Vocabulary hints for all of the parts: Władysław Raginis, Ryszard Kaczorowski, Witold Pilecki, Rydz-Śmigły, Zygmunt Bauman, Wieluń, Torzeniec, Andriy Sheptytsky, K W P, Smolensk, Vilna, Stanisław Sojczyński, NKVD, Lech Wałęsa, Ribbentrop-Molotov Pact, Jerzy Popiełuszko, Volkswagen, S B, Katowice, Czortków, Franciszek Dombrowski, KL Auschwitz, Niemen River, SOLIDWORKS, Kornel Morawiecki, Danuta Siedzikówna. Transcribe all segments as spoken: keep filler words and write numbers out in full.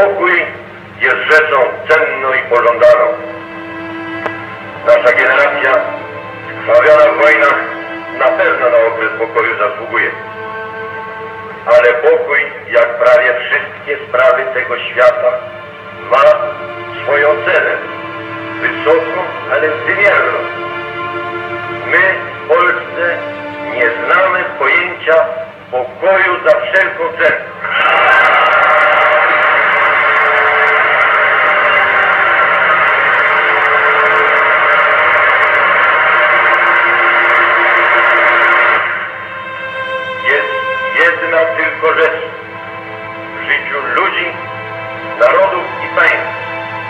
Pokój jest rzeczą cenną i pożądaną. Nasza generacja, krwawiona w wojnach, na pewno na okres pokoju zasługuje. Ale pokój, jak prawie wszystkie sprawy tego świata, ma swoją cenę. Wysoką, ale wymierną. My w Polsce nie znamy pojęcia pokoju za wszelką cenę. Tylko rzecz w życiu ludzi, narodów i państw,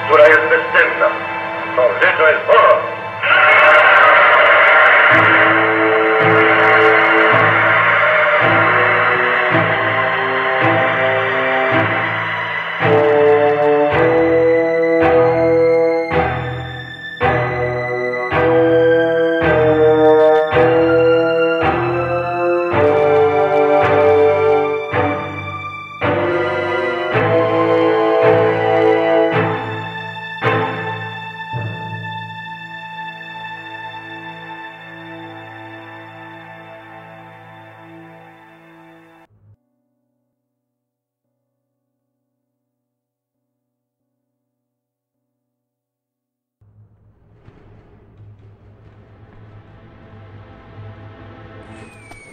która jest bezcenna. Tą rzeczą jest honor.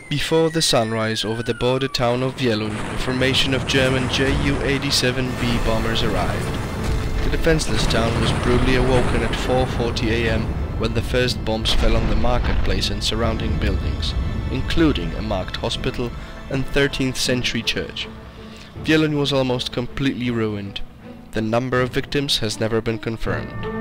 Before the sunrise over the border town of Wieluń, a formation of German J U eighty-seven B bombers arrived. The defenseless town was brutally awoken at four forty a m when the first bombs fell on the marketplace and surrounding buildings, including a marked hospital and thirteenth century church. Wieluń was almost completely ruined. The number of victims has never been confirmed.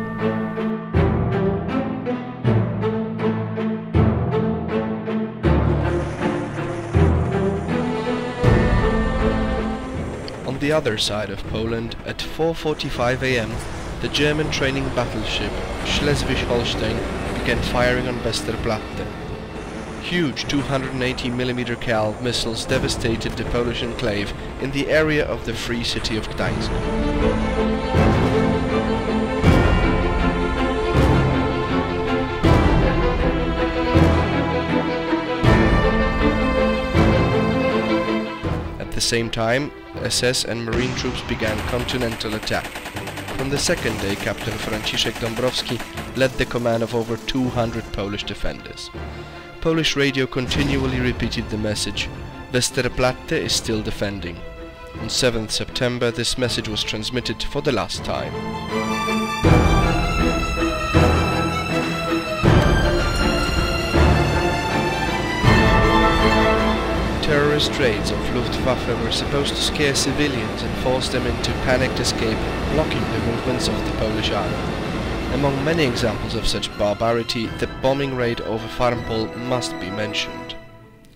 On the other side of Poland, at four forty-five a m, the German training battleship Schleswig-Holstein began firing on Westerplatte. Huge two hundred eighty millimeter K A L missiles devastated the Polish enclave in the area of the free city of Gdańsk. At the same time, S S and Marine troops began continental attack. From the second day, Captain Franciszek Dombrowski led the command of over two hundred Polish defenders. Polish radio continually repeated the message, Westerplatte is still defending. On seventh September, this message was transmitted for the last time. Terrorist raids of Luftwaffe were supposed to scare civilians and force them into panicked escape, blocking the movements of the Polish army. Among many examples of such barbarity, the bombing raid over Farmpol must be mentioned.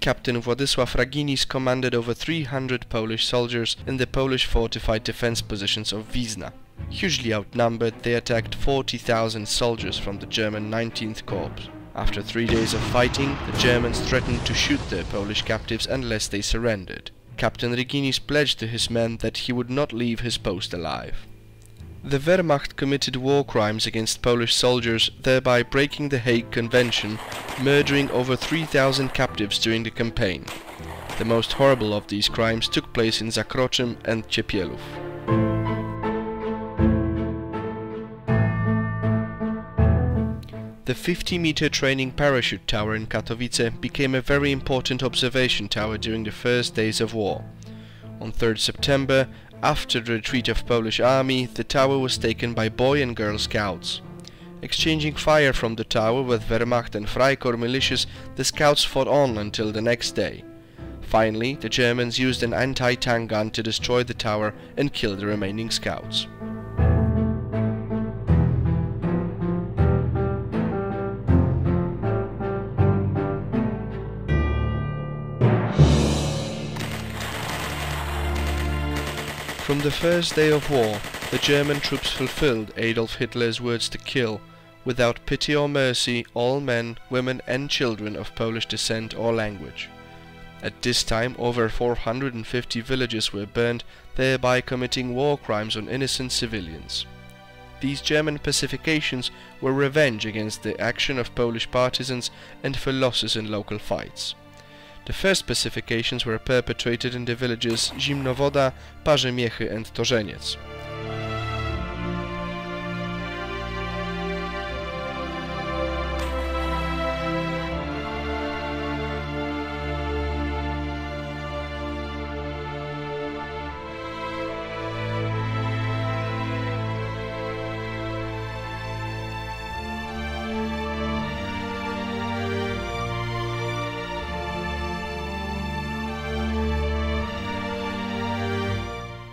Captain Władysław Raginis commanded over three hundred Polish soldiers in the Polish fortified defense positions of Wizna. Hugely outnumbered, they attacked forty thousand soldiers from the German nineteenth corps. After three days of fighting, the Germans threatened to shoot their Polish captives unless they surrendered. Captain Raginis pledged to his men that he would not leave his post alive. The Wehrmacht committed war crimes against Polish soldiers, thereby breaking the Hague Convention, murdering over three thousand captives during the campaign. The most horrible of these crimes took place in Zakroczym and Ciepielów. The fifty meter training parachute tower in Katowice became a very important observation tower during the first days of war. On third September, after the retreat of Polish army, the tower was taken by boy and girl scouts. Exchanging fire from the tower with Wehrmacht and Freikorps militias, the scouts fought on until the next day. Finally, the Germans used an anti-tank gun to destroy the tower and kill the remaining scouts. From the first day of war, the German troops fulfilled Adolf Hitler's words to kill, without pity or mercy, all men, women and children of Polish descent or language. At this time over four hundred fifty villages were burned, thereby committing war crimes on innocent civilians. These German pacifications were revenge against the action of Polish partisans and for losses in local fights. The first pacifications were perpetrated in the villages Zimnowoda, Parzemiechy and Torzeniec.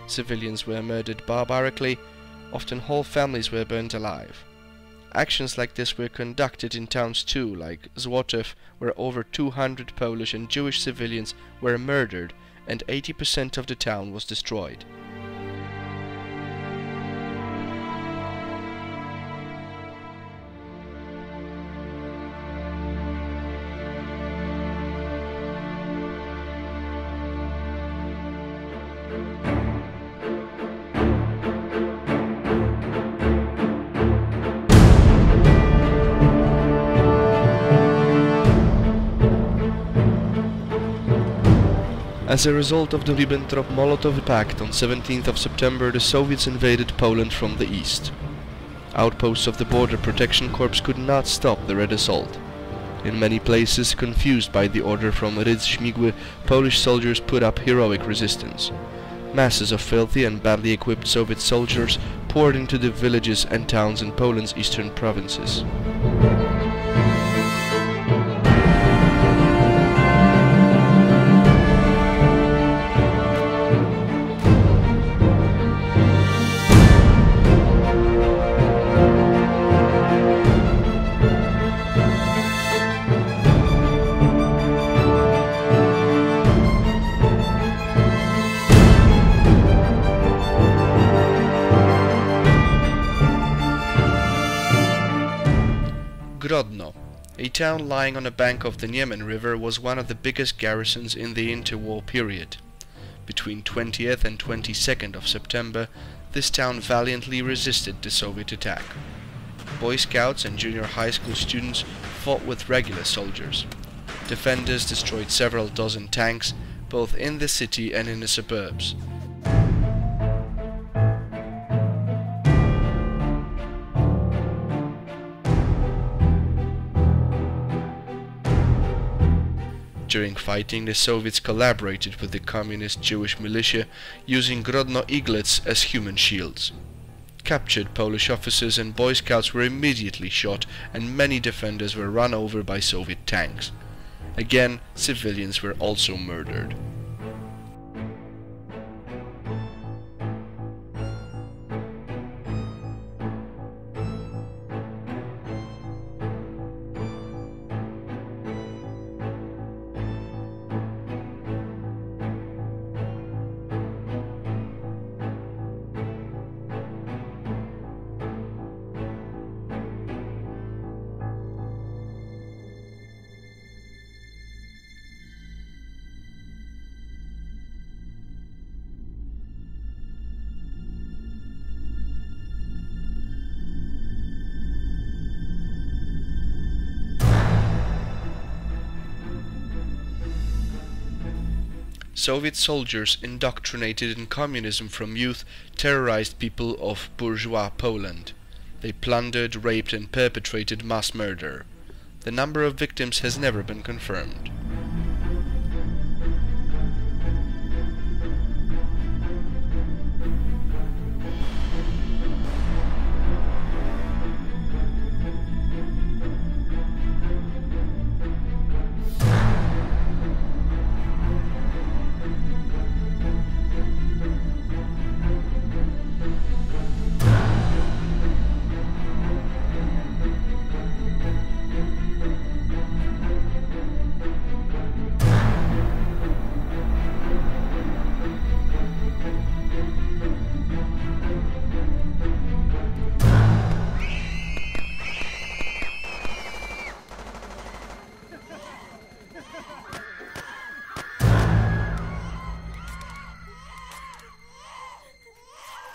Civilians were murdered barbarically, often whole families were burnt alive. Actions like this were conducted in towns too, like Złotow, where over two hundred Polish and Jewish civilians were murdered and eighty percent of the town was destroyed. As a result of the Ribbentrop-Molotov Pact, on seventeenth of September the Soviets invaded Poland from the east. Outposts of the Border Protection Corps could not stop the Red Assault. In many places, confused by the order from Rydz-Śmigły, Polish soldiers put up heroic resistance. Masses of filthy and badly equipped Soviet soldiers poured into the villages and towns in Poland's eastern provinces. Grodno, a town lying on a bank of the Niemen River, was one of the biggest garrisons in the interwar period. Between twentieth and twenty-second of September, this town valiantly resisted the Soviet attack. Boy Scouts and junior high school students fought with regular soldiers. Defenders destroyed several dozen tanks, both in the city and in the suburbs. During fighting, the Soviets collaborated with the communist Jewish militia, using Grodno eaglets as human shields. Captured Polish officers and Boy Scouts were immediately shot, and many defenders were run over by Soviet tanks. Again, civilians were also murdered. Soviet soldiers, indoctrinated in communism from youth, terrorized people of bourgeois Poland. They plundered, raped and perpetrated mass murder. The number of victims has never been confirmed.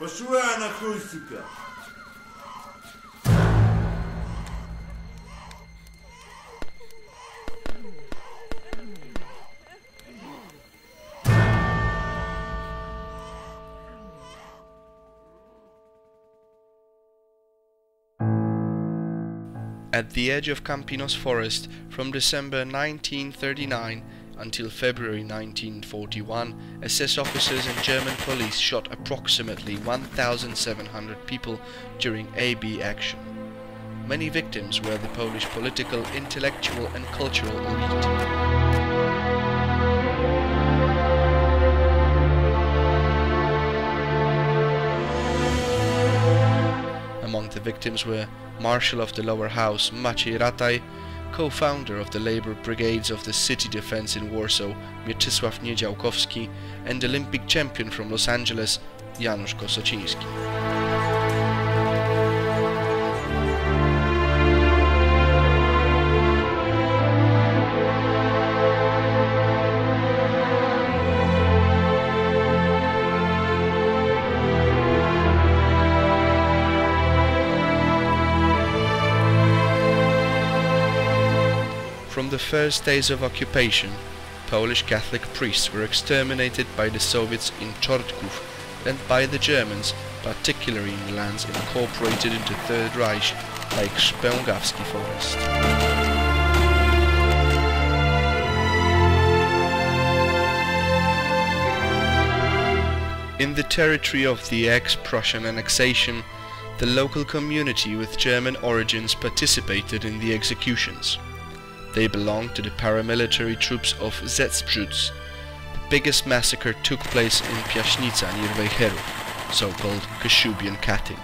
Пошла на хуй себя! At the edge of Campinos Forest from December nineteen thirty-nine until February nineteen forty-one, S S officers and German police shot approximately one thousand seven hundred people during A B action. Many victims were the Polish political, intellectual and cultural elite. The victims were Marshal of the Lower House Maciej Rataj, co-founder of the labor brigades of the city defense in Warsaw Mieczysław Niedziałkowski, and Olympic champion from Los Angeles Janusz Kusociński. From the first days of occupation, Polish Catholic priests were exterminated by the Soviets in Czortków and by the Germans, particularly in lands incorporated into Third Reich like Szpęgowski forest. In the territory of the ex-Prussian annexation, the local community with German origins participated in the executions. They belonged to the paramilitary troops of Zetsprzuts. The biggest massacre took place in Piaśnica near Wejeru, so-called Kashubian Katyn,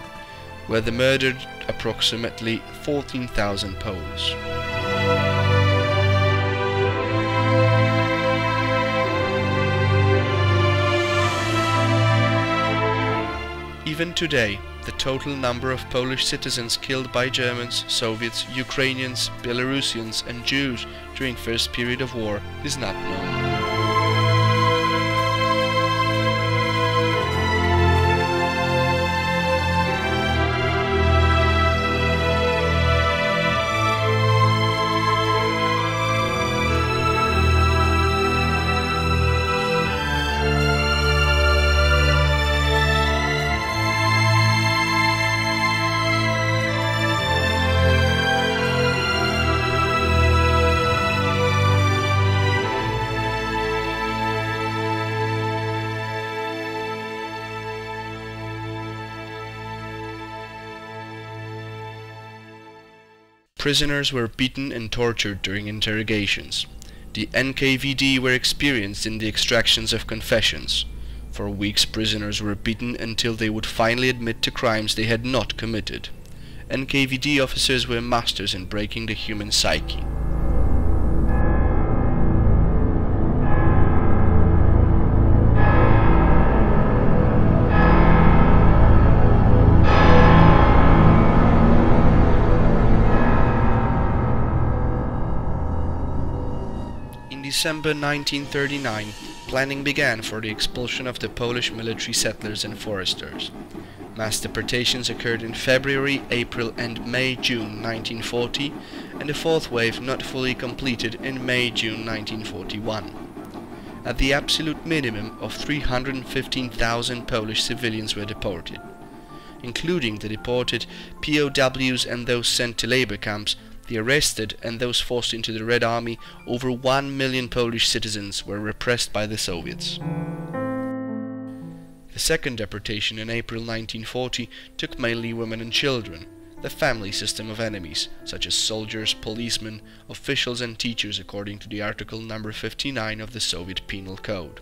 where they murdered approximately fourteen thousand Poles. Even today, the total number of Polish citizens killed by Germans, Soviets, Ukrainians, Belarusians and Jews during first period of war is not known. Prisoners were beaten and tortured during interrogations. The N K V D were experienced in the extractions of confessions. For weeks prisoners were beaten until they would finally admit to crimes they had not committed. N K V D officers were masters in breaking the human psyche. December nineteen thirty-nine, planning began for the expulsion of the Polish military settlers and foresters. Mass deportations occurred in February, April and May-June nineteen forty, and the fourth wave not fully completed in May-June nineteen forty-one. At the absolute minimum of three hundred fifteen thousand Polish civilians were deported. Including the deported P O Ws and those sent to labor camps, the arrested and those forced into the Red Army, over one million Polish citizens were repressed by the Soviets. The second deportation in April nineteen forty took mainly women and children, the family system of enemies, such as soldiers, policemen, officials and teachers according to the article number fifty-nine of the Soviet Penal Code.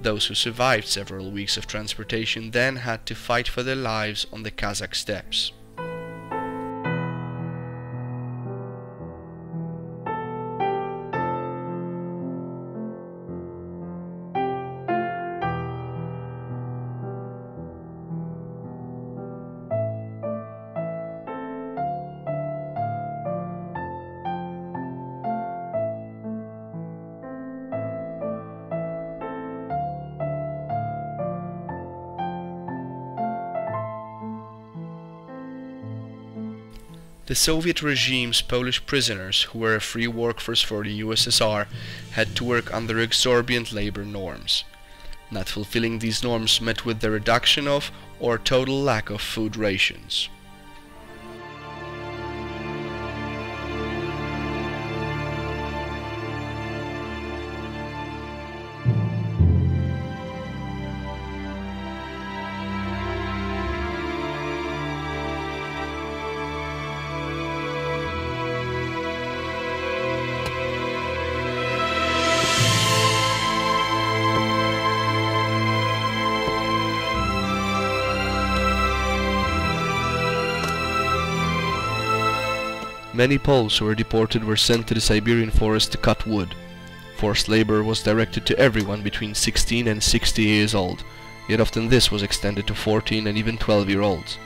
Those who survived several weeks of transportation then had to fight for their lives on the Kazakh steppes. The Soviet regime's Polish prisoners, who were a free workforce for the U S S R, had to work under exorbitant labor norms. Not fulfilling these norms met with the reduction of or total lack of food rations. Many Poles who were deported were sent to the Siberian forest to cut wood. Forced labor was directed to everyone between sixteen and sixty years old, yet often this was extended to fourteen and even twelve year olds.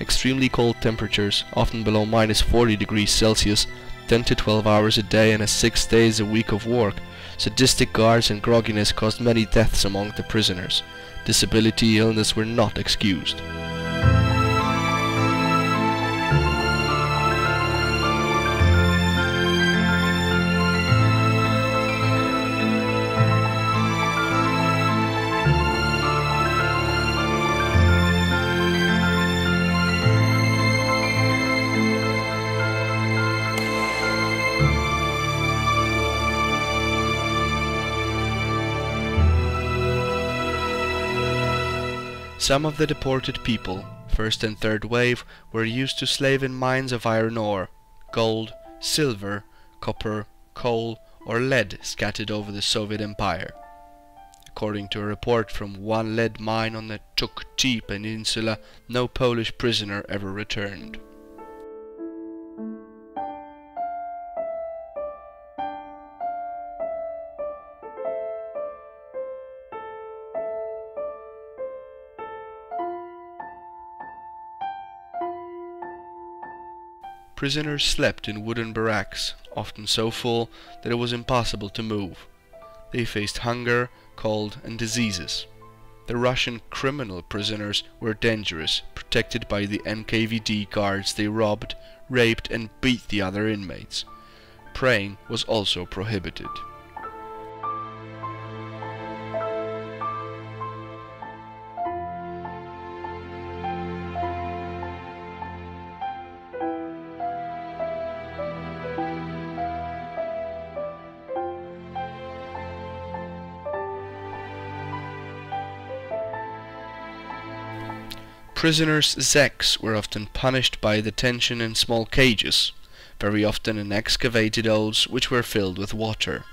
Extremely cold temperatures, often below minus forty degrees Celsius, ten to twelve hours a day and a six days a week of work, sadistic guards and grogginess caused many deaths among the prisoners. Disability and illness were not excused. Some of the deported people, first and third wave, were used to slave in mines of iron ore, gold, silver, copper, coal or lead scattered over the Soviet Empire. According to a report from one lead mine on the Chukchi Peninsula, no Polish prisoner ever returned. Prisoners slept in wooden barracks, often so full that it was impossible to move. They faced hunger, cold and diseases. The Russian criminal prisoners were dangerous, protected by the N K V D guards they robbed, raped and beat the other inmates. Praying was also prohibited. Prisoners' zeks were often punished by detention in small cages, very often in excavated holes which were filled with water.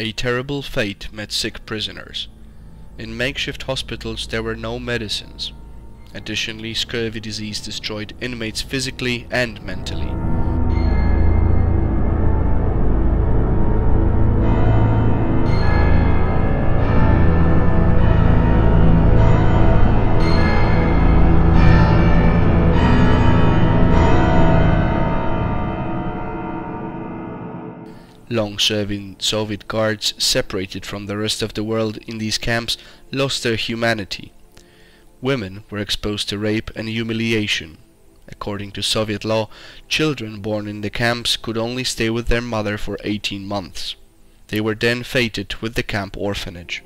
A terrible fate met sick prisoners. In makeshift hospitals there were no medicines. Additionally, scurvy disease destroyed inmates physically and mentally. Long-serving Soviet guards, separated from the rest of the world in these camps, lost their humanity. Women were exposed to rape and humiliation. According to Soviet law, children born in the camps could only stay with their mother for eighteen months. They were then fated with the camp orphanage.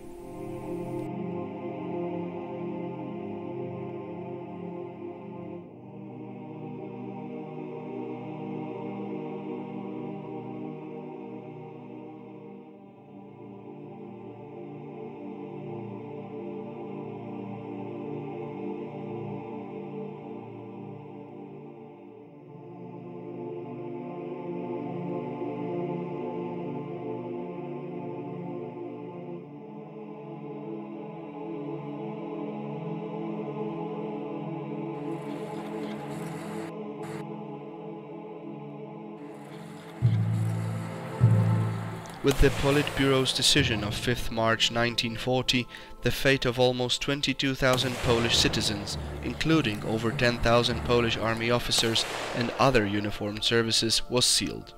With the Politburo's decision of fifth March nineteen forty, the fate of almost twenty-two thousand Polish citizens, including over ten thousand Polish army officers and other uniformed services, was sealed.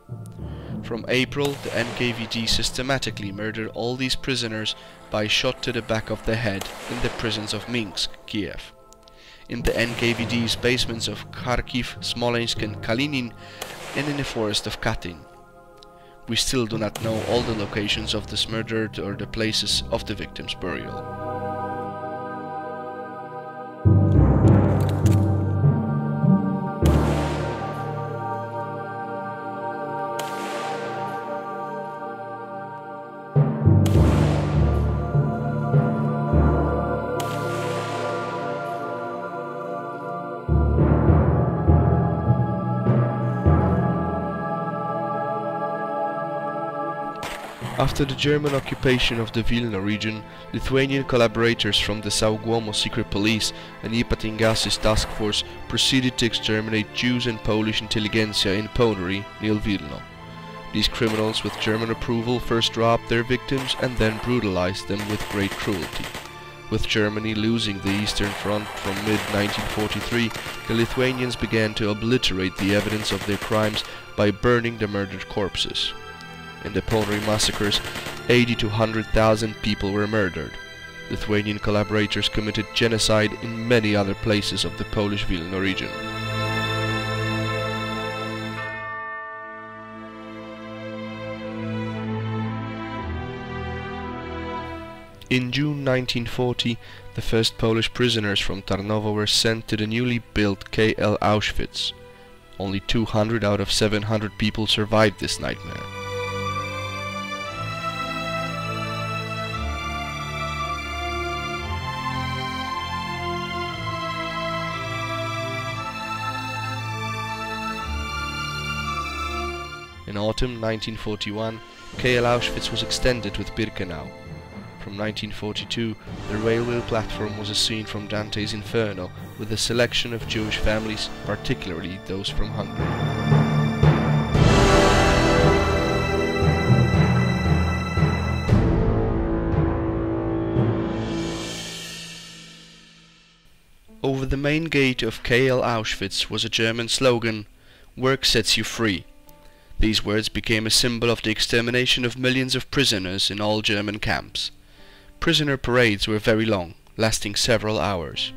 From April, the N K V D systematically murdered all these prisoners by shot to the back of the head in the prisons of Minsk, Kiev. In the N K V D's basements of Kharkiv, Smolensk and Kalinin, and in the forest of Katyn. We still do not know all the locations of this murder or the places of the victims' burial. After the German occupation of the Vilna region, Lithuanian collaborators from the Sauguomo secret police and Ipatingasis task force proceeded to exterminate Jews and Polish intelligentsia in Podory, near Vilna. These criminals, with German approval, first robbed their victims and then brutalized them with great cruelty. With Germany losing the Eastern Front from mid nineteen forty-three, the Lithuanians began to obliterate the evidence of their crimes by burning the murdered corpses. In the Podory massacres, eighty to one hundred thousand people were murdered. Lithuanian collaborators committed genocide in many other places of the Polish Vilna region. In June nineteen forty, the first Polish prisoners from Tarnowo were sent to the newly built K L Auschwitz. Only two hundred out of seven hundred people survived this nightmare. In autumn nineteen forty-one, K L Auschwitz was extended with Birkenau. From nineteen forty-two, the railway platform was a scene from Dante's Inferno, with a selection of Jewish families, particularly those from Hungary. Over the main gate of K L Auschwitz was a German slogan, "Work sets you free." These words became a symbol of the extermination of millions of prisoners in all German camps. Prisoner parades were very long, lasting several hours.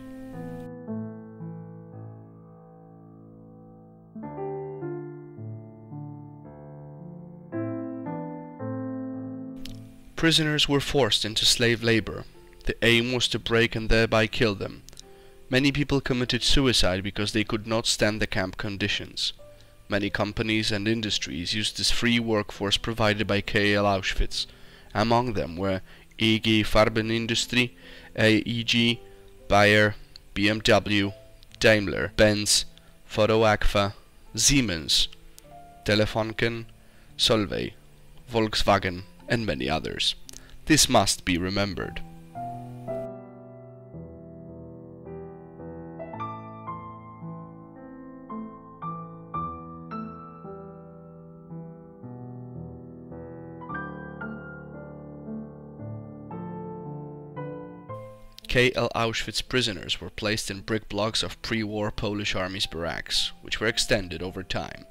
Prisoners were forced into slave labor. The aim was to break and thereby kill them. Many people committed suicide because they could not stand the camp conditions. Many companies and industries used this free workforce provided by K L Auschwitz. Among them were E G Farbenindustrie, A E G, Bayer, B M W, Daimler, Benz, Foto Agfa, Siemens, Telefonken, Solvay, Volkswagen, and many others. This must be remembered. K L Auschwitz prisoners were placed in brick blocks of pre-war Polish Army's barracks, which were extended over time.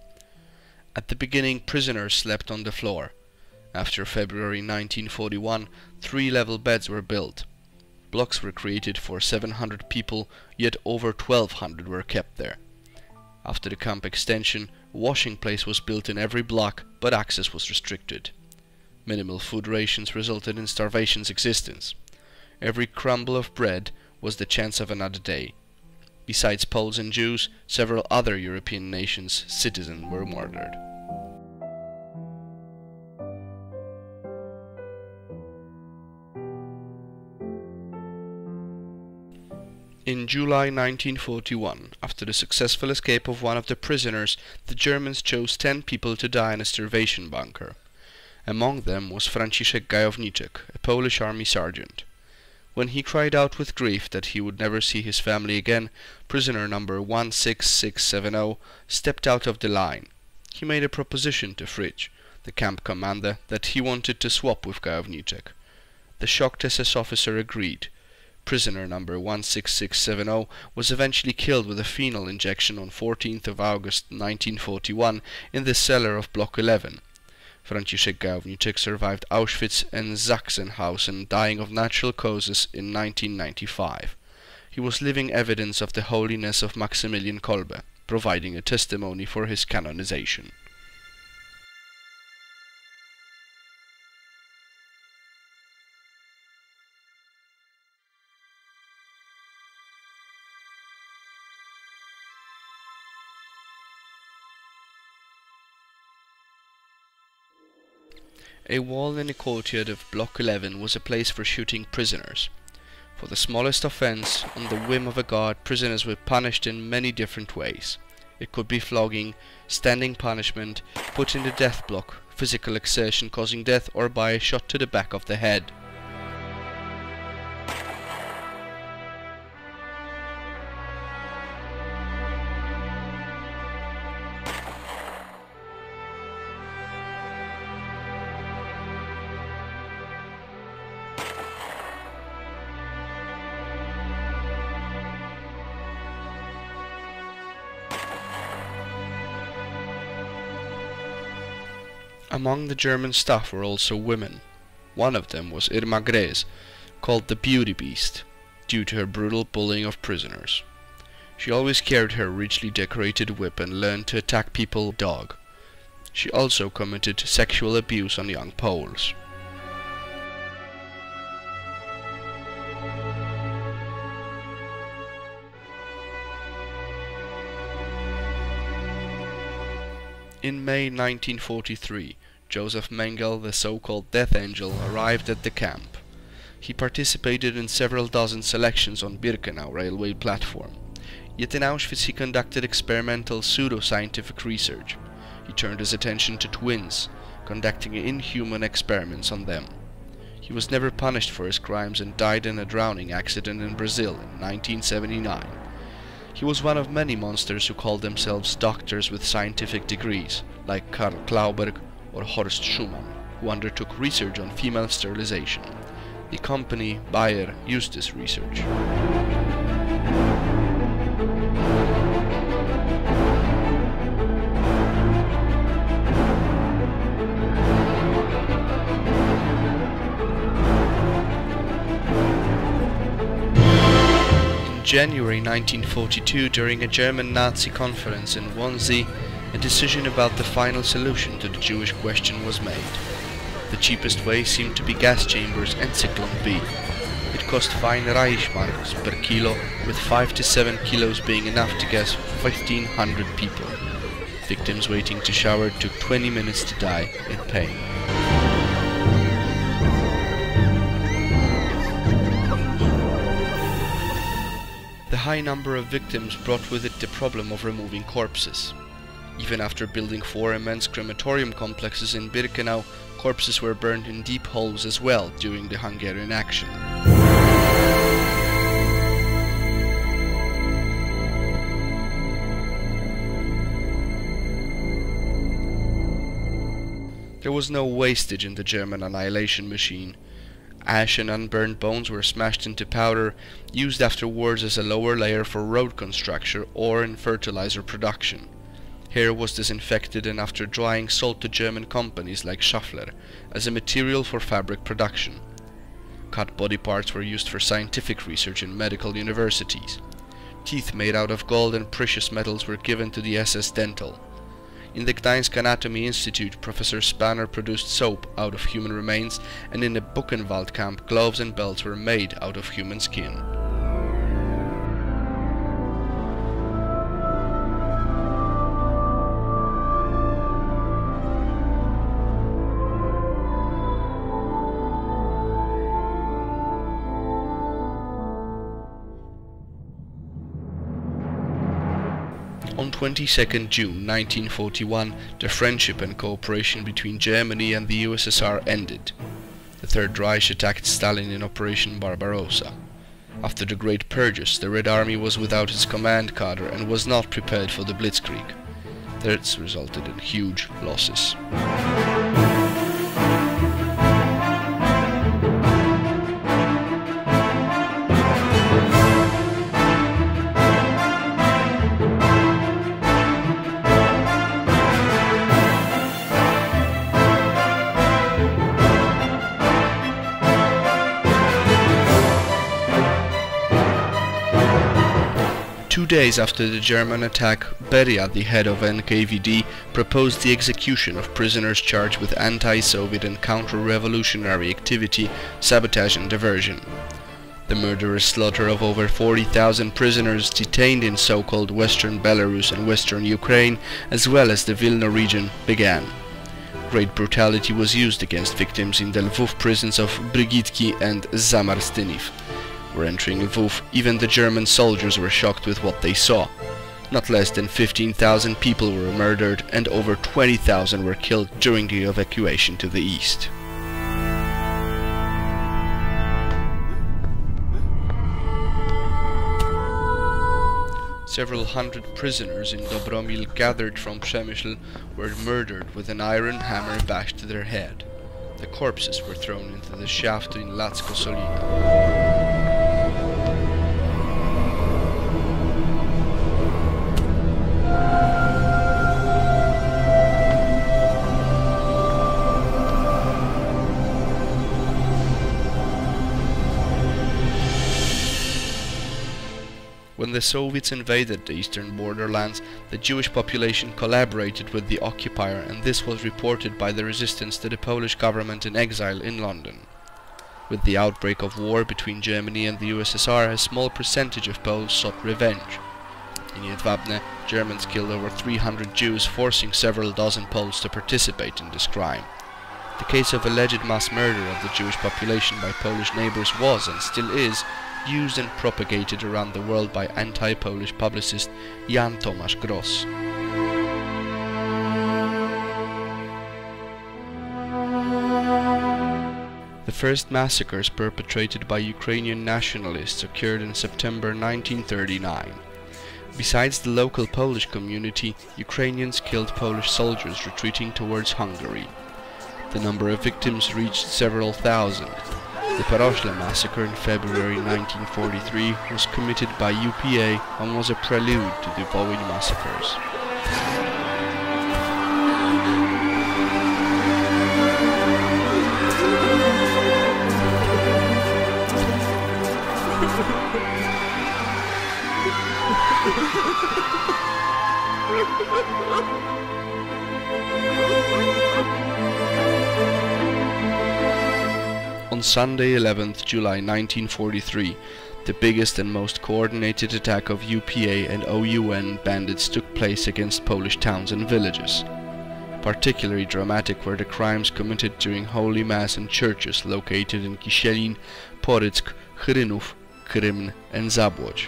At the beginning, prisoners slept on the floor. After February nineteen forty-one, three level beds were built. Blocks were created for seven hundred people, yet over twelve hundred were kept there. After the camp extension, a washing place was built in every block, but access was restricted. Minimal food rations resulted in starvation's existence. Every crumble of bread was the chance of another day. Besides Poles and Jews, several other European nations' citizens were murdered. In July nineteen forty-one, after the successful escape of one of the prisoners, the Germans chose ten people to die in a starvation bunker. Among them was Franciszek Gajowniczek, a Polish army sergeant. When he cried out with grief that he would never see his family again, prisoner number one six six seven zero stepped out of the line. He made a proposition to Fritsch. the camp commander, that he wanted to swap with Gajowniczek. The shocked S S officer agreed. Prisoner number one six six seven zero was eventually killed with a phenol injection on fourteenth of August nineteen forty-one in the cellar of Block eleven. Franciszek Gajowniczek survived Auschwitz and Sachsenhausen, dying of natural causes in nineteen ninety-five. He was living evidence of the holiness of Maximilian Kolbe, providing a testimony for his canonization. A wall in the courtyard of Block eleven was a place for shooting prisoners. For the smallest offence, on the whim of a guard, prisoners were punished in many different ways. It could be flogging, standing punishment, put in the death block, physical exertion causing death, or by a shot to the back of the head. Among the German staff were also women. One of them was Irma Grez, called the Beauty Beast, due to her brutal bullying of prisoners. She always carried her richly decorated whip and learned to attack people with a dog. She also committed sexual abuse on young Poles. In May nineteen forty-three, Joseph Mengele, the so-called Death Angel, arrived at the camp. He participated in several dozen selections on Birkenau railway platform. Yet in Auschwitz he conducted experimental pseudo-scientific research. He turned his attention to twins, conducting inhuman experiments on them. He was never punished for his crimes and died in a drowning accident in Brazil in nineteen seventy-nine. He was one of many monsters who called themselves doctors with scientific degrees, like Karl Klauberg or Horst Schumann, who undertook research on female sterilization. The company Bayer used this research. In January nineteen forty-two, during a German Nazi conference in Wannsee, a decision about the final solution to the Jewish question was made. The cheapest way seemed to be gas chambers and Zyklon B. It cost fine Reichsmarks per kilo, with five to seven kilos being enough to gas fifteen hundred people. Victims waiting to shower took twenty minutes to die in pain. The high number of victims brought with it the problem of removing corpses. Even after building four immense crematorium complexes in Birkenau, corpses were burned in deep holes as well during the Hungarian action. There was no wastage in the German annihilation machine. Ash and unburned bones were smashed into powder, used afterwards as a lower layer for road construction or in fertilizer production. Hair was disinfected and after drying sold to German companies like Schaffler as a material for fabric production. Cut body parts were used for scientific research in medical universities. Teeth made out of gold and precious metals were given to the S S dental. In the Gdańsk Anatomy Institute, Professor Spanner produced soap out of human remains, and in the Buchenwald camp gloves and belts were made out of human skin. On twenty-second of June nineteen forty-one, the friendship and cooperation between Germany and the U S S R ended. The Third Reich attacked Stalin in Operation Barbarossa. After the Great Purges, the Red Army was without its command cadre and was not prepared for the Blitzkrieg. This resulted in huge losses. days after the German attack, Beria, the head of N K V D, proposed the execution of prisoners charged with anti-Soviet and counter-revolutionary activity, sabotage and diversion. The murderous slaughter of over forty thousand prisoners detained in so-called Western Belarus and Western Ukraine, as well as the Vilna region, began. Great brutality was used against victims in the Lwów prisons of Brygitki and Zamarstyniv. Were entering Lwów, even the German soldiers were shocked with what they saw. Not less than fifteen thousand people were murdered and over twenty thousand were killed during the evacuation to the east. Several hundred prisoners in Dobromil gathered from Przemyśl were murdered with an iron hammer bashed to their head. The corpses were thrown into the shaft in Lacko Solina. When the Soviets invaded the eastern borderlands, the Jewish population collaborated with the occupier, and this was reported by the resistance to the Polish government in exile in London. With the outbreak of war between Germany and the U S S R, a small percentage of Poles sought revenge. In Jedwabne, Germans killed over three hundred Jews, forcing several dozen Poles to participate in this crime. The case of alleged mass murder of the Jewish population by Polish neighbors was, and still is, used and propagated around the world by anti-Polish publicist Jan Tomasz Gross. The first massacres perpetrated by Ukrainian nationalists occurred in September nineteen thirty-nine. Besides the local Polish community, Ukrainians killed Polish soldiers retreating towards Hungary. The number of victims reached several thousand. The Parośle massacre in February nineteen forty-three was committed by U P A and was a prelude to the Wołyń massacres. On Sunday, eleventh July nineteen forty-three, the biggest and most coordinated attack of U P A and O U N bandits took place against Polish towns and villages. Particularly dramatic were the crimes committed during Holy Mass in churches located in Kisielin, Poryck, Chrynów, Krymn and Zabłoć.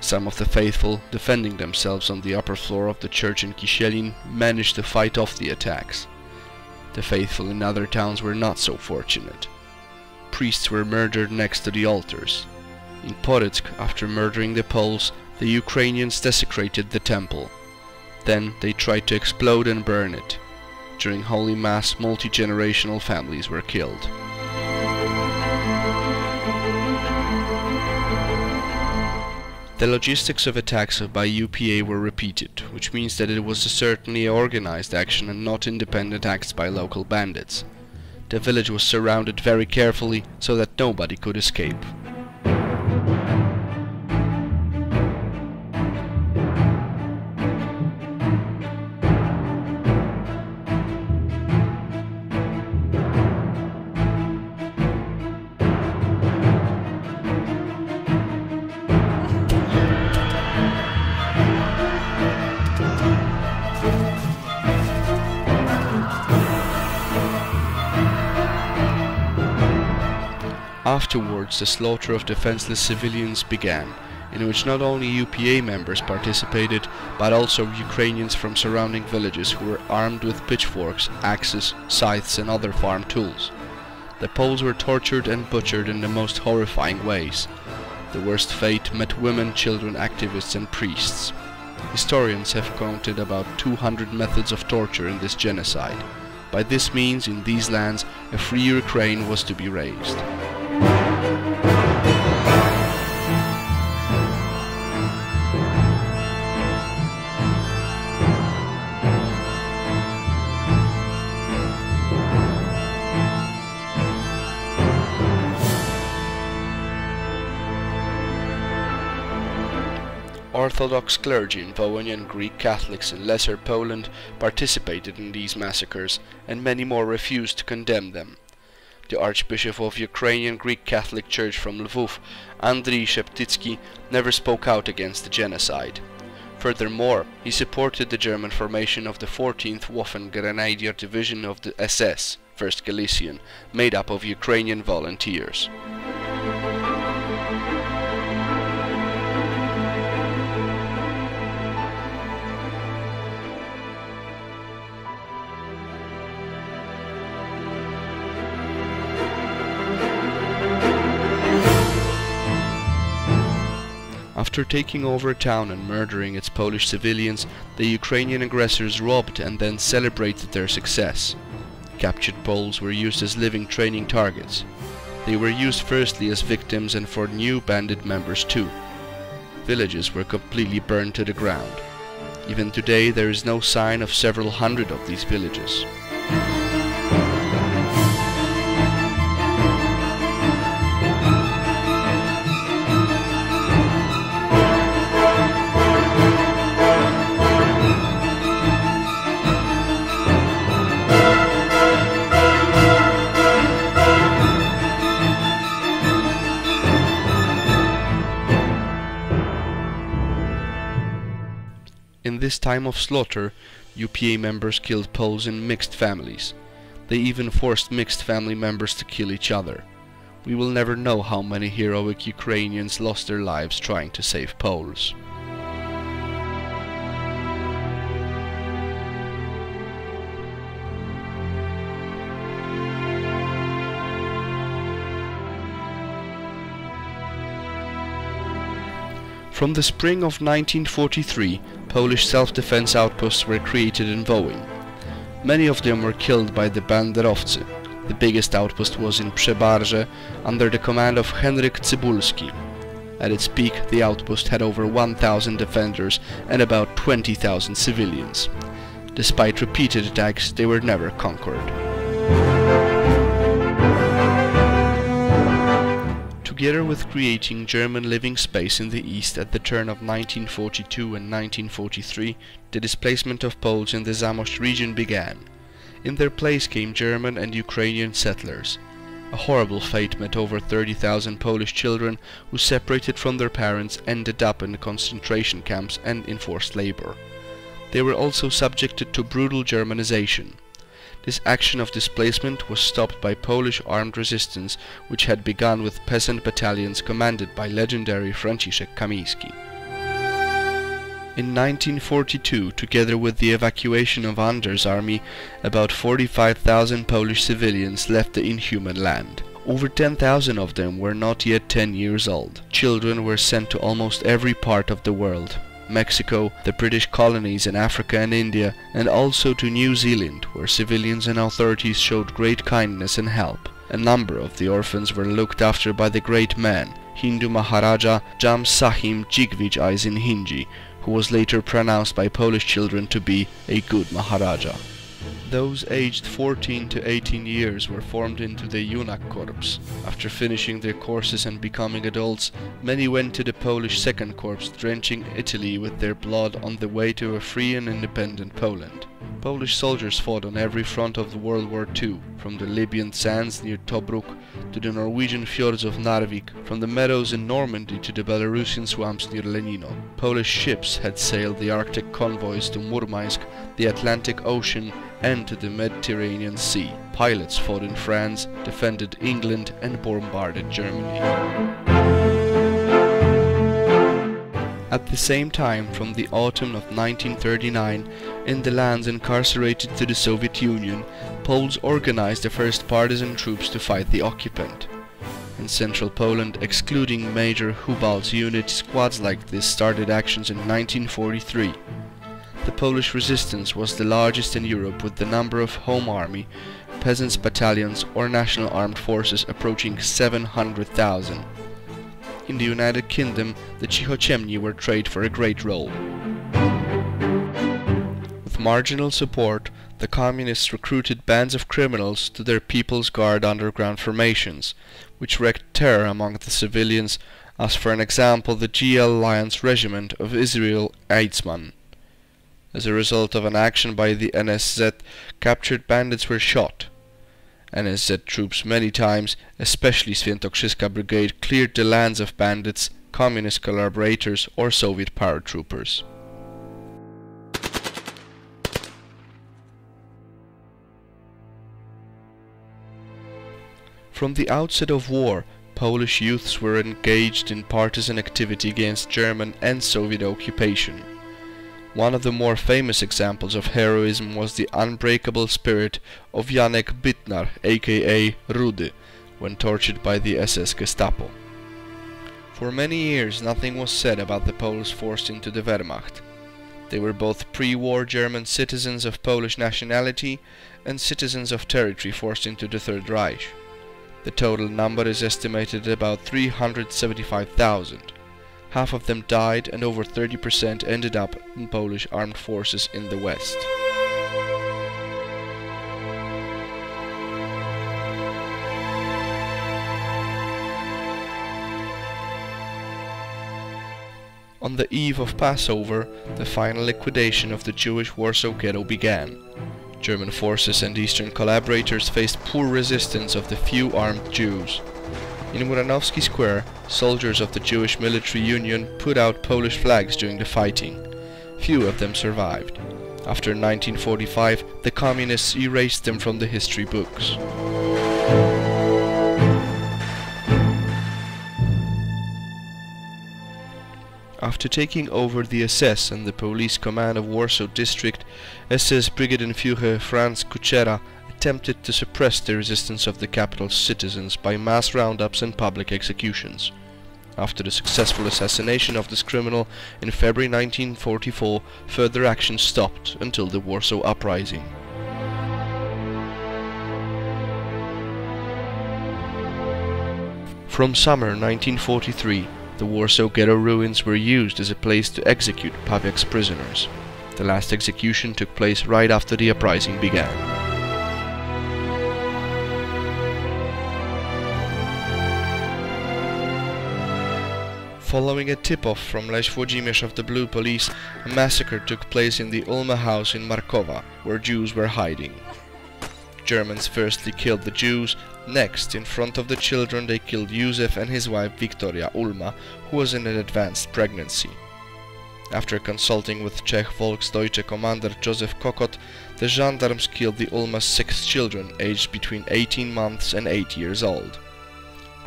Some of the faithful, defending themselves on the upper floor of the church in Kisielin, managed to fight off the attacks. The faithful in other towns were not so fortunate. Priests were murdered next to the altars. In Poryck, after murdering the Poles, the Ukrainians desecrated the temple. Then they tried to explode and burn it. During Holy Mass, multi-generational families were killed. The logistics of attacks by U P A were repeated, which means that it was certainly organized action and not independent acts by local bandits. The village was surrounded very carefully so that nobody could escape. Afterwards, the slaughter of defenseless civilians began, in which not only U P A members participated, but also Ukrainians from surrounding villages who were armed with pitchforks, axes, scythes and other farm tools. The Poles were tortured and butchered in the most horrifying ways. The worst fate met women, children, activists and priests. Historians have counted about two hundred methods of torture in this genocide. By this means, in these lands, a free Ukraine was to be raised. Orthodox clergy in Poland and Greek Catholics in Lesser Poland participated in these massacres, and many more refused to condemn them. The Archbishop of Ukrainian Greek Catholic Church from Lviv, Andriy Sheptytsky, never spoke out against the genocide. Furthermore, he supported the German formation of the fourteenth Waffen Grenadier Division of the S S, first Galician, made up of Ukrainian volunteers. After taking over a town and murdering its Polish civilians, the Ukrainian aggressors robbed and then celebrated their success. Captured Poles were used as living training targets. They were used firstly as victims and for new bandit members too. Villages were completely burned to the ground. Even today there is no sign of several hundred of these villages. In this time of slaughter, U P A members killed Poles in mixed families. They even forced mixed family members to kill each other. We will never know how many heroic Ukrainians lost their lives trying to save Poles. From the spring of nineteen forty-three, Polish self-defense outposts were created in Wołyń. Many of them were killed by the Banderowcy. The biggest outpost was in Przebarze, under the command of Henryk Cybulski. At its peak, the outpost had over one thousand defenders and about twenty thousand civilians. Despite repeated attacks, they were never conquered. Together with creating German living space in the East at the turn of nineteen forty-two and nineteen forty-three, the displacement of Poles in the Zamość region began. In their place came German and Ukrainian settlers. A horrible fate met over thirty thousand Polish children who, separated from their parents, ended up in concentration camps and in forced labor. They were also subjected to brutal Germanization. This action of displacement was stopped by Polish armed resistance, which had begun with peasant battalions commanded by legendary Franciszek Kamiński. In nineteen forty-two, together with the evacuation of Anders' army, about forty-five thousand Polish civilians left the inhuman land. Over ten thousand of them were not yet ten years old. Children were sent to almost every part of the world. Mexico, the British colonies in Africa and India, and also to New Zealand, where civilians and authorities showed great kindness and help. A number of the orphans were looked after by the great man, Hindu Maharaja Jam Sahim Dźwigaj in Hindi, who was later pronounced by Polish children to be a good Maharaja. Those aged fourteen to eighteen years were formed into the Junak Corps. After finishing their courses and becoming adults, many went to the Polish Second Corps, drenching Italy with their blood on the way to a free and independent Poland. Polish soldiers fought on every front of World War Two, from the Libyan sands near Tobruk to the Norwegian fjords of Narvik, from the meadows in Normandy to the Belarusian swamps near Lenino. Polish ships had sailed the Arctic convoys to Murmansk, the Atlantic Ocean, and to the Mediterranean Sea. Pilots fought in France, defended England, and bombarded Germany. At the same time, from the autumn of nineteen thirty-nine, in the lands incarcerated to the Soviet Union, Poles organized the first partisan troops to fight the occupant. In central Poland, excluding Major Hubal's unit, squads like this started actions in nineteen forty-three. The Polish resistance was the largest in Europe, with the number of Home Army, Peasants' Battalions or National Armed Forces approaching seven hundred thousand. In the United Kingdom, the Cichociemni were traded for a great role. With marginal support, the communists recruited bands of criminals to their People's Guard underground formations, which wreaked terror among the civilians as for an example the G L Lions Regiment of Israel Eitzmann. As a result of an action by the N S Z, captured bandits were shot. N S Z troops many times, especially Świętokrzyska Brigade, cleared the lands of bandits, communist collaborators or Soviet paratroopers. From the outset of war, Polish youths were engaged in partisan activity against German and Soviet occupation. One of the more famous examples of heroism was the unbreakable spirit of Janek Bittner, aka Rudy, when tortured by the S S Gestapo. For many years nothing was said about the Poles forced into the Wehrmacht. They were both pre-war German citizens of Polish nationality and citizens of territory forced into the Third Reich. The total number is estimated at about three hundred seventy-five thousand. Half of them died and over thirty percent ended up in Polish armed forces in the West. On the eve of Passover, the final liquidation of the Jewish Warsaw Ghetto began. German forces and Eastern collaborators faced poor resistance of the few armed Jews. In Muranowski Square, soldiers of the Jewish Military Union put out Polish flags during the fighting. Few of them survived. After nineteen forty-five, the communists erased them from the history books. After taking over the S S and the police command of Warsaw District, S S Brigadenführer Franz Kuchera attempted to suppress the resistance of the capital's citizens by mass roundups and public executions. After the successful assassination of this criminal in February nineteen forty-four, further action stopped until the Warsaw Uprising. From summer nineteen forty-three, the Warsaw Ghetto ruins were used as a place to execute Pawiak's prisoners. The last execution took place right after the uprising began. Following a tip-off from Lech Włodzimierz of the Blue Police, a massacre took place in the Ulma house in Markowa, where Jews were hiding. Germans firstly killed the Jews. Next, in front of the children, they killed Józef and his wife Wiktoria Ulma, who was in an advanced pregnancy. After consulting with Czech Volksdeutsche commander Joseph Kokot, the gendarmes killed the Ulma's six children, aged between eighteen months and eight years old.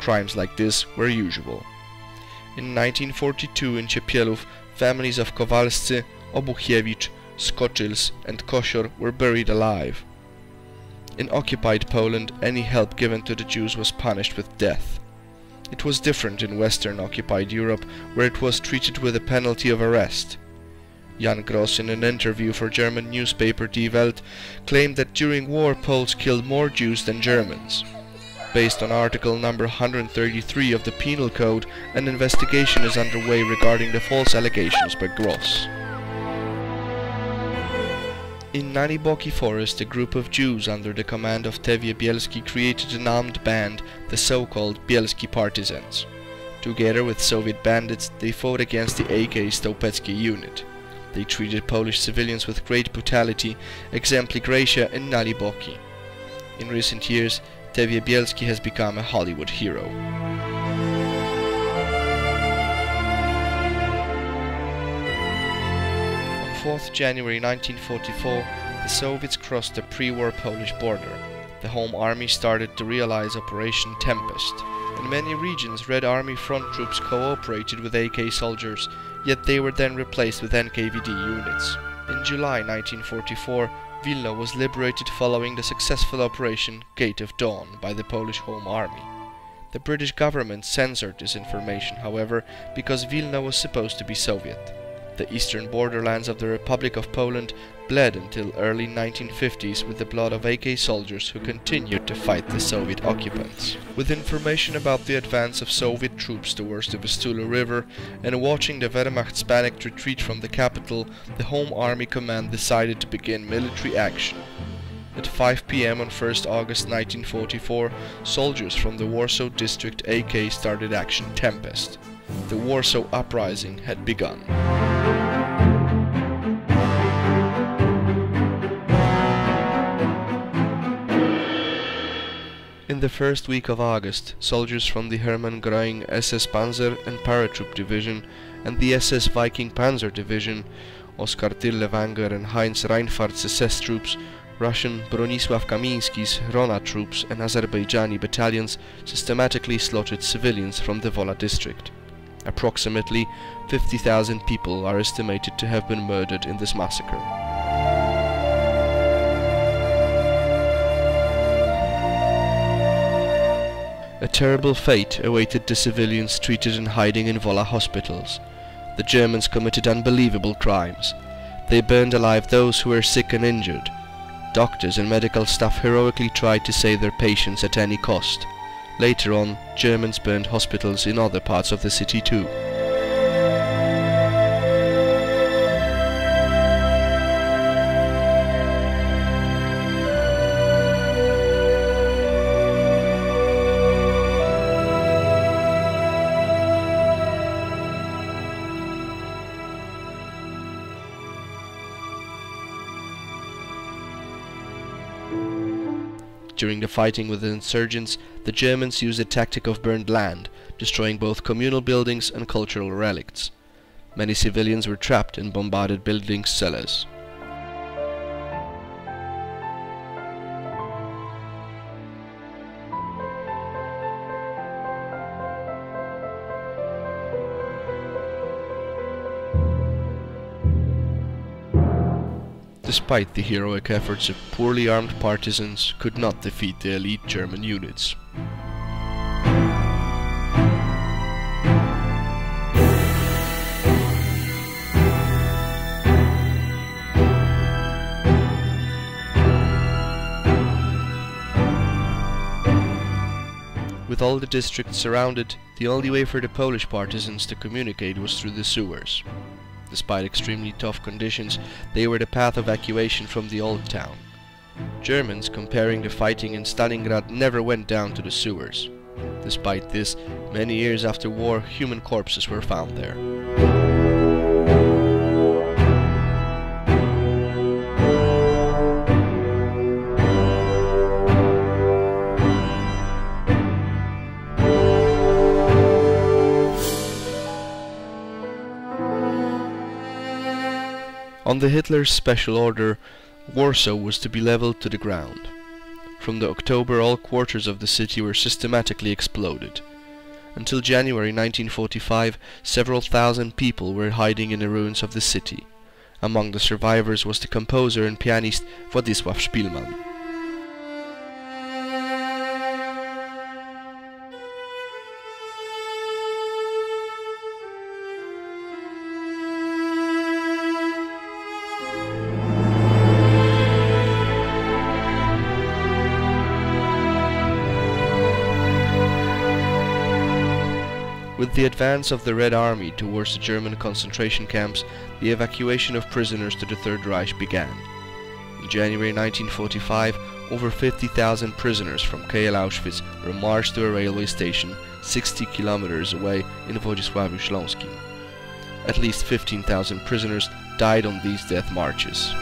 Crimes like this were usual. In nineteen forty-two in Ciepielów, families of Kowalscy, Obuchiewicz, Skoczyls and Kosior were buried alive. In occupied Poland, any help given to the Jews was punished with death. It was different in Western occupied Europe, where it was treated with a penalty of arrest. Jan Gross, in an interview for German newspaper Die Welt, claimed that during war Poles killed more Jews than Germans. Based on article number one hundred thirty-three of the Penal Code, an investigation is underway regarding the false allegations by Gross. In Naniboki Forest, a group of Jews under the command of Tevye Bielski created an armed band, the so-called Bielski Partisans. Together with Soviet bandits, they fought against the A K Stołpecki unit. They treated Polish civilians with great brutality, exempli Gracia in Naliboki. In recent years, Tevye Bielski has become a Hollywood hero. fourth of January nineteen forty-four, the Soviets crossed the pre-war Polish border. The Home Army started to realize Operation Tempest. In many regions, Red Army front troops cooperated with A K soldiers, yet they were then replaced with N K V D units. In July nineteen forty-four, Vilna was liberated following the successful Operation Gate of Dawn by the Polish Home Army. The British government censored this information, however, because Vilna was supposed to be Soviet. The eastern borderlands of the Republic of Poland bled until early nineteen fifties with the blood of A K soldiers who continued to fight the Soviet occupants. With information about the advance of Soviet troops towards the Vistula River and watching the Wehrmacht's panicked retreat from the capital, the Home Army Command decided to begin military action. At five p m on first of August nineteen forty-four, soldiers from the Warsaw District A K started Action Tempest. the Warsaw Uprising had begun. In the first week of August, soldiers from the Hermann Göring S S Panzer and Paratroop Division and the S S Viking Panzer Division, Oskar Tyrlewanger and Heinz Reinfardt's S S troops, Russian Bronisław Kamiński's Rona troops and Azerbaijani battalions systematically slaughtered civilians from the Vola district. Approximately fifty thousand people are estimated to have been murdered in this massacre. A terrible fate awaited the civilians treated and hiding in Wola hospitals. The Germans committed unbelievable crimes. They burned alive those who were sick and injured. Doctors and medical staff heroically tried to save their patients at any cost. Later on, Germans burned hospitals in other parts of the city too. During the fighting with the insurgents, the Germans used a tactic of burned land, destroying both communal buildings and cultural relicts. Many civilians were trapped in bombarded buildings' cellars. Despite the heroic efforts of poorly armed partisans, could not defeat the elite German units. With all the districts surrounded, the only way for the Polish partisans to communicate was through the sewers. Despite extremely tough conditions, they were the path of evacuation from the old town. Germans, comparing the fighting in Stalingrad, never went down to the sewers. Despite this, many years after war, human corpses were found there. On the Hitler's special order, Warsaw was to be leveled to the ground. From the October, all quarters of the city were systematically exploded. Until January nineteen forty-five, several thousand people were hiding in the ruins of the city. Among the survivors was the composer and pianist Władysław Szpilman. With the advance of the Red Army towards the German concentration camps, the evacuation of prisoners to the Third Reich began. In January nineteen forty-five, over fifty thousand prisoners from K L Auschwitz were marched to a railway station sixty kilometers away in Wodzisławiu Śląskim. At least fifteen thousand prisoners died on these death marches.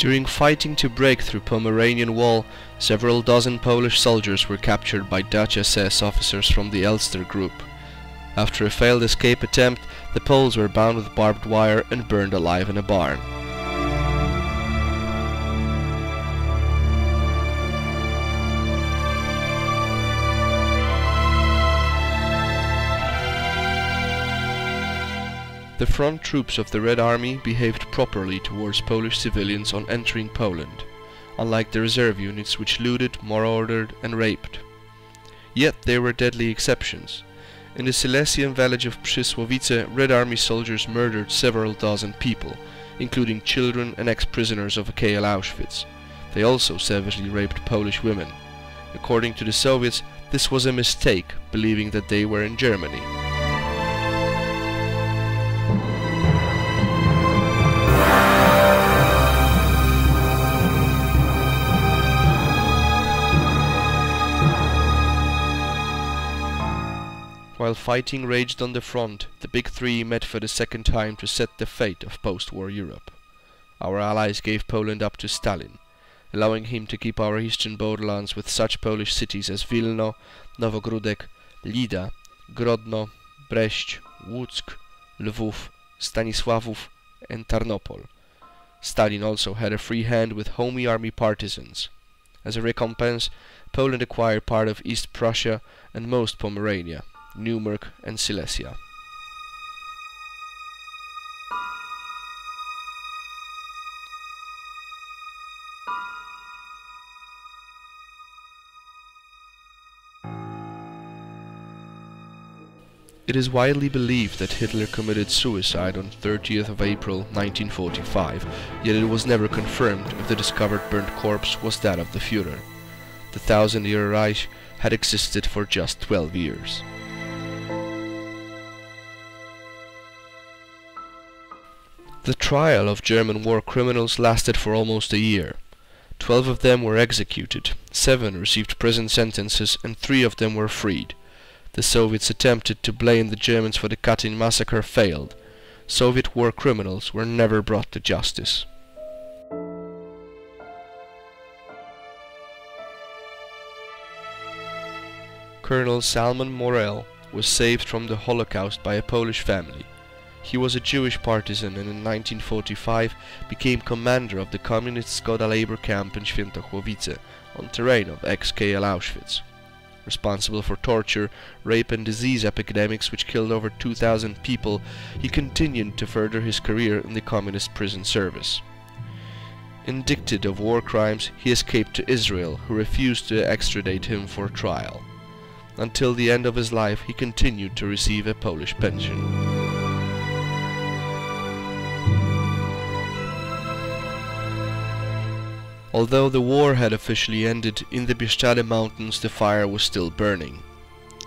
During fighting to break through Pomeranian Wall, several dozen Polish soldiers were captured by Dutch S S officers from the Elster group. After a failed escape attempt, the Poles were bound with barbed wire and burned alive in a barn. The front troops of the Red Army behaved properly towards Polish civilians on entering Poland, unlike the reserve units which looted, murdered and raped. Yet there were deadly exceptions. In the Silesian village of Przysłowice, Red Army soldiers murdered several dozen people, including children and ex-prisoners of K L Auschwitz. They also savagely raped Polish women. According to the Soviets, this was a mistake, believing that they were in Germany. While fighting raged on the front, the Big Three met for the second time to set the fate of post-war Europe. Our allies gave Poland up to Stalin, allowing him to keep our eastern borderlands with such Polish cities as Wilno, Nowogródek, Lida, Grodno, Brest, Łódzk, Lwów, Stanisławów and Tarnopol. Stalin also had a free hand with homey army partisans. As a recompense, Poland acquired part of East Prussia and most Pomerania, Neumark and Silesia. It is widely believed that Hitler committed suicide on thirtieth of April nineteen forty-five, yet it was never confirmed if the discovered burnt corpse was that of the Führer. The Thousand-Year Reich had existed for just twelve years. The trial of German war criminals lasted for almost a year. Twelve of them were executed, seven received prison sentences, and three of them were freed. The Soviets attempted to blame the Germans for the Katyn massacre failed. Soviet war criminals were never brought to justice. Colonel Salman Morel was saved from the Holocaust by a Polish family. He was a Jewish partisan and in nineteen forty-five became commander of the Communist Skoda labor camp in Świętochłowice, on terrain of ex-K L Auschwitz. Responsible for torture, rape and disease epidemics which killed over two thousand people, he continued to further his career in the communist prison service. Indicted of war crimes, he escaped to Israel, who refused to extradite him for trial. Until the end of his life, he continued to receive a Polish pension. Although the war had officially ended, in the Bieszczady Mountains the fire was still burning.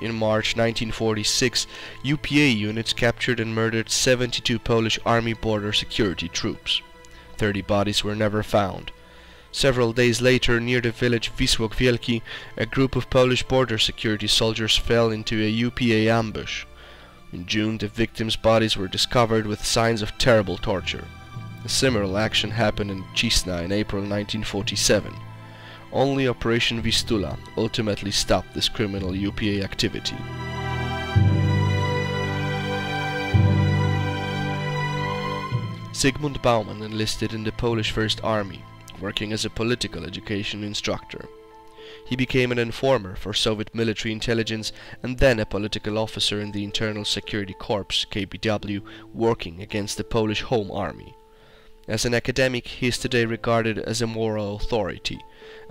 In March nineteen forty-six, U P A units captured and murdered seventy-two Polish Army border security troops. Thirty bodies were never found. Several days later, near the village Wisłok Wielki, a group of Polish border security soldiers fell into a U P A ambush. In June, the victims' bodies were discovered with signs of terrible torture. A similar action happened in Cisna in April nineteen forty-seven. Only Operation Vistula ultimately stopped this criminal U P A activity. Zygmunt Bauman enlisted in the Polish First Army, working as a political education instructor. He became an informer for Soviet military intelligence and then a political officer in the Internal Security Corps, K B W, working against the Polish Home Army. As an academic, he is today regarded as a moral authority,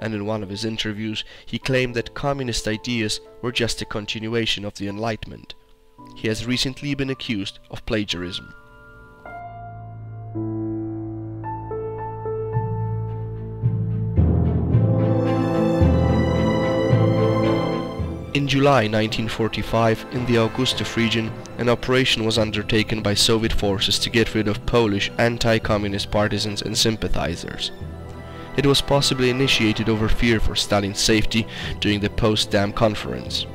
and in one of his interviews he claimed that communist ideas were just a continuation of the Enlightenment. He has recently been accused of plagiarism. In July nineteen forty-five, in the Augustów region, an operation was undertaken by Soviet forces to get rid of Polish anti-communist partisans and sympathizers. It was possibly initiated over fear for Stalin's safety during the Potsdam Conference.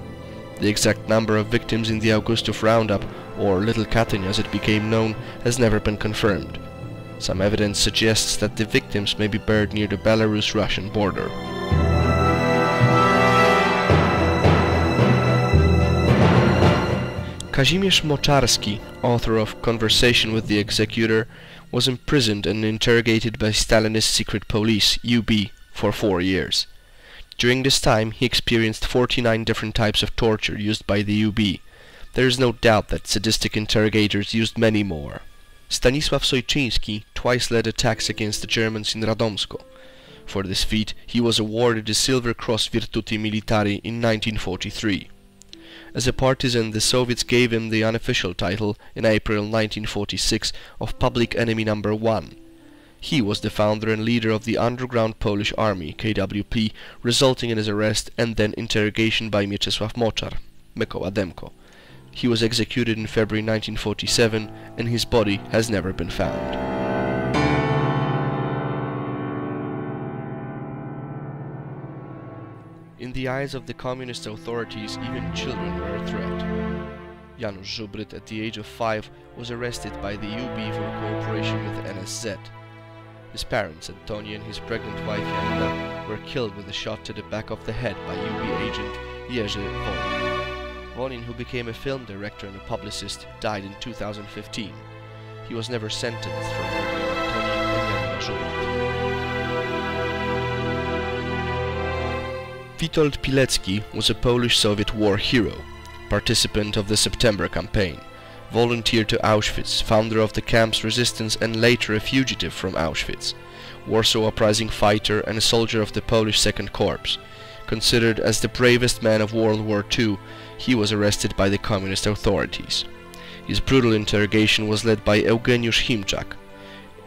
The exact number of victims in the Augustów Roundup, or Little Katyn as it became known, has never been confirmed. Some evidence suggests that the victims may be buried near the Belarus-Russian border. Kazimierz Moczarski, author of Conversation with the Executor, was imprisoned and interrogated by Stalinist secret police, U B, for four years. During this time, he experienced forty-nine different types of torture used by the U B. There is no doubt that sadistic interrogators used many more. Stanisław Sojczyński twice led attacks against the Germans in Radomsko. For this feat, he was awarded the Silver Cross Virtuti Militari in nineteen forty-three. As a partisan, the Soviets gave him the unofficial title, in April nineteen forty-six, of Public Enemy Number One. He was the founder and leader of the Underground Polish Army, K W P, resulting in his arrest and then interrogation by Mieczysław Moczar, Mykoła Demko. He was executed in February nineteen forty-seven, and his body has never been found. In the eyes of the communist authorities, even children were a threat. Janusz Żubryt, at the age of five, was arrested by the U B for cooperation with N S Z. His parents, Antoni and his pregnant wife Janina, were killed with a shot to the back of the head by U B agent Jerzy Wolin. Wolin, who became a film director and a publicist, died in two thousand fifteen. He was never sentenced for murdering Antoni and Janina Żubryt. Witold Pilecki was a Polish-Soviet war hero, participant of the September campaign, volunteer to Auschwitz, founder of the camp's resistance and later a fugitive from Auschwitz, Warsaw Uprising fighter and a soldier of the Polish Second Corps. Considered as the bravest man of World War Two, he was arrested by the communist authorities. His brutal interrogation was led by Eugeniusz Himczak.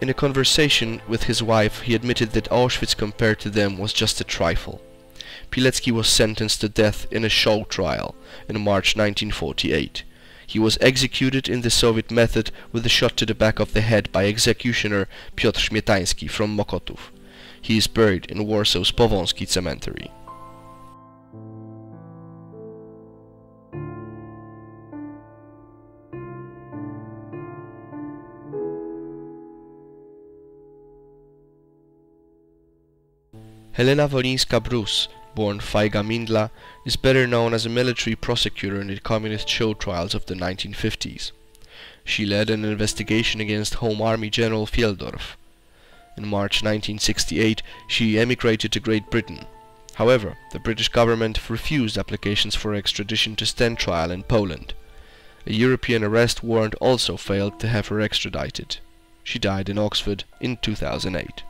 In a conversation with his wife, he admitted that Auschwitz compared to them was just a trifle. Pilecki was sentenced to death in a show trial in March nineteen forty-eight. He was executed in the Soviet method with a shot to the back of the head by executioner Piotr Śmietański from Mokotów. He is buried in Warsaw's Powązki Cemetery. Helena Wolińska-Bruce, born Fajga Mindla, is better known as a military prosecutor in the communist show trials of the nineteen fifties. She led an investigation against Home Army General Fieldorf. In March nineteen sixty-eight, she emigrated to Great Britain. However, the British government refused applications for extradition to stand trial in Poland. A European arrest warrant also failed to have her extradited. She died in Oxford in two thousand eight.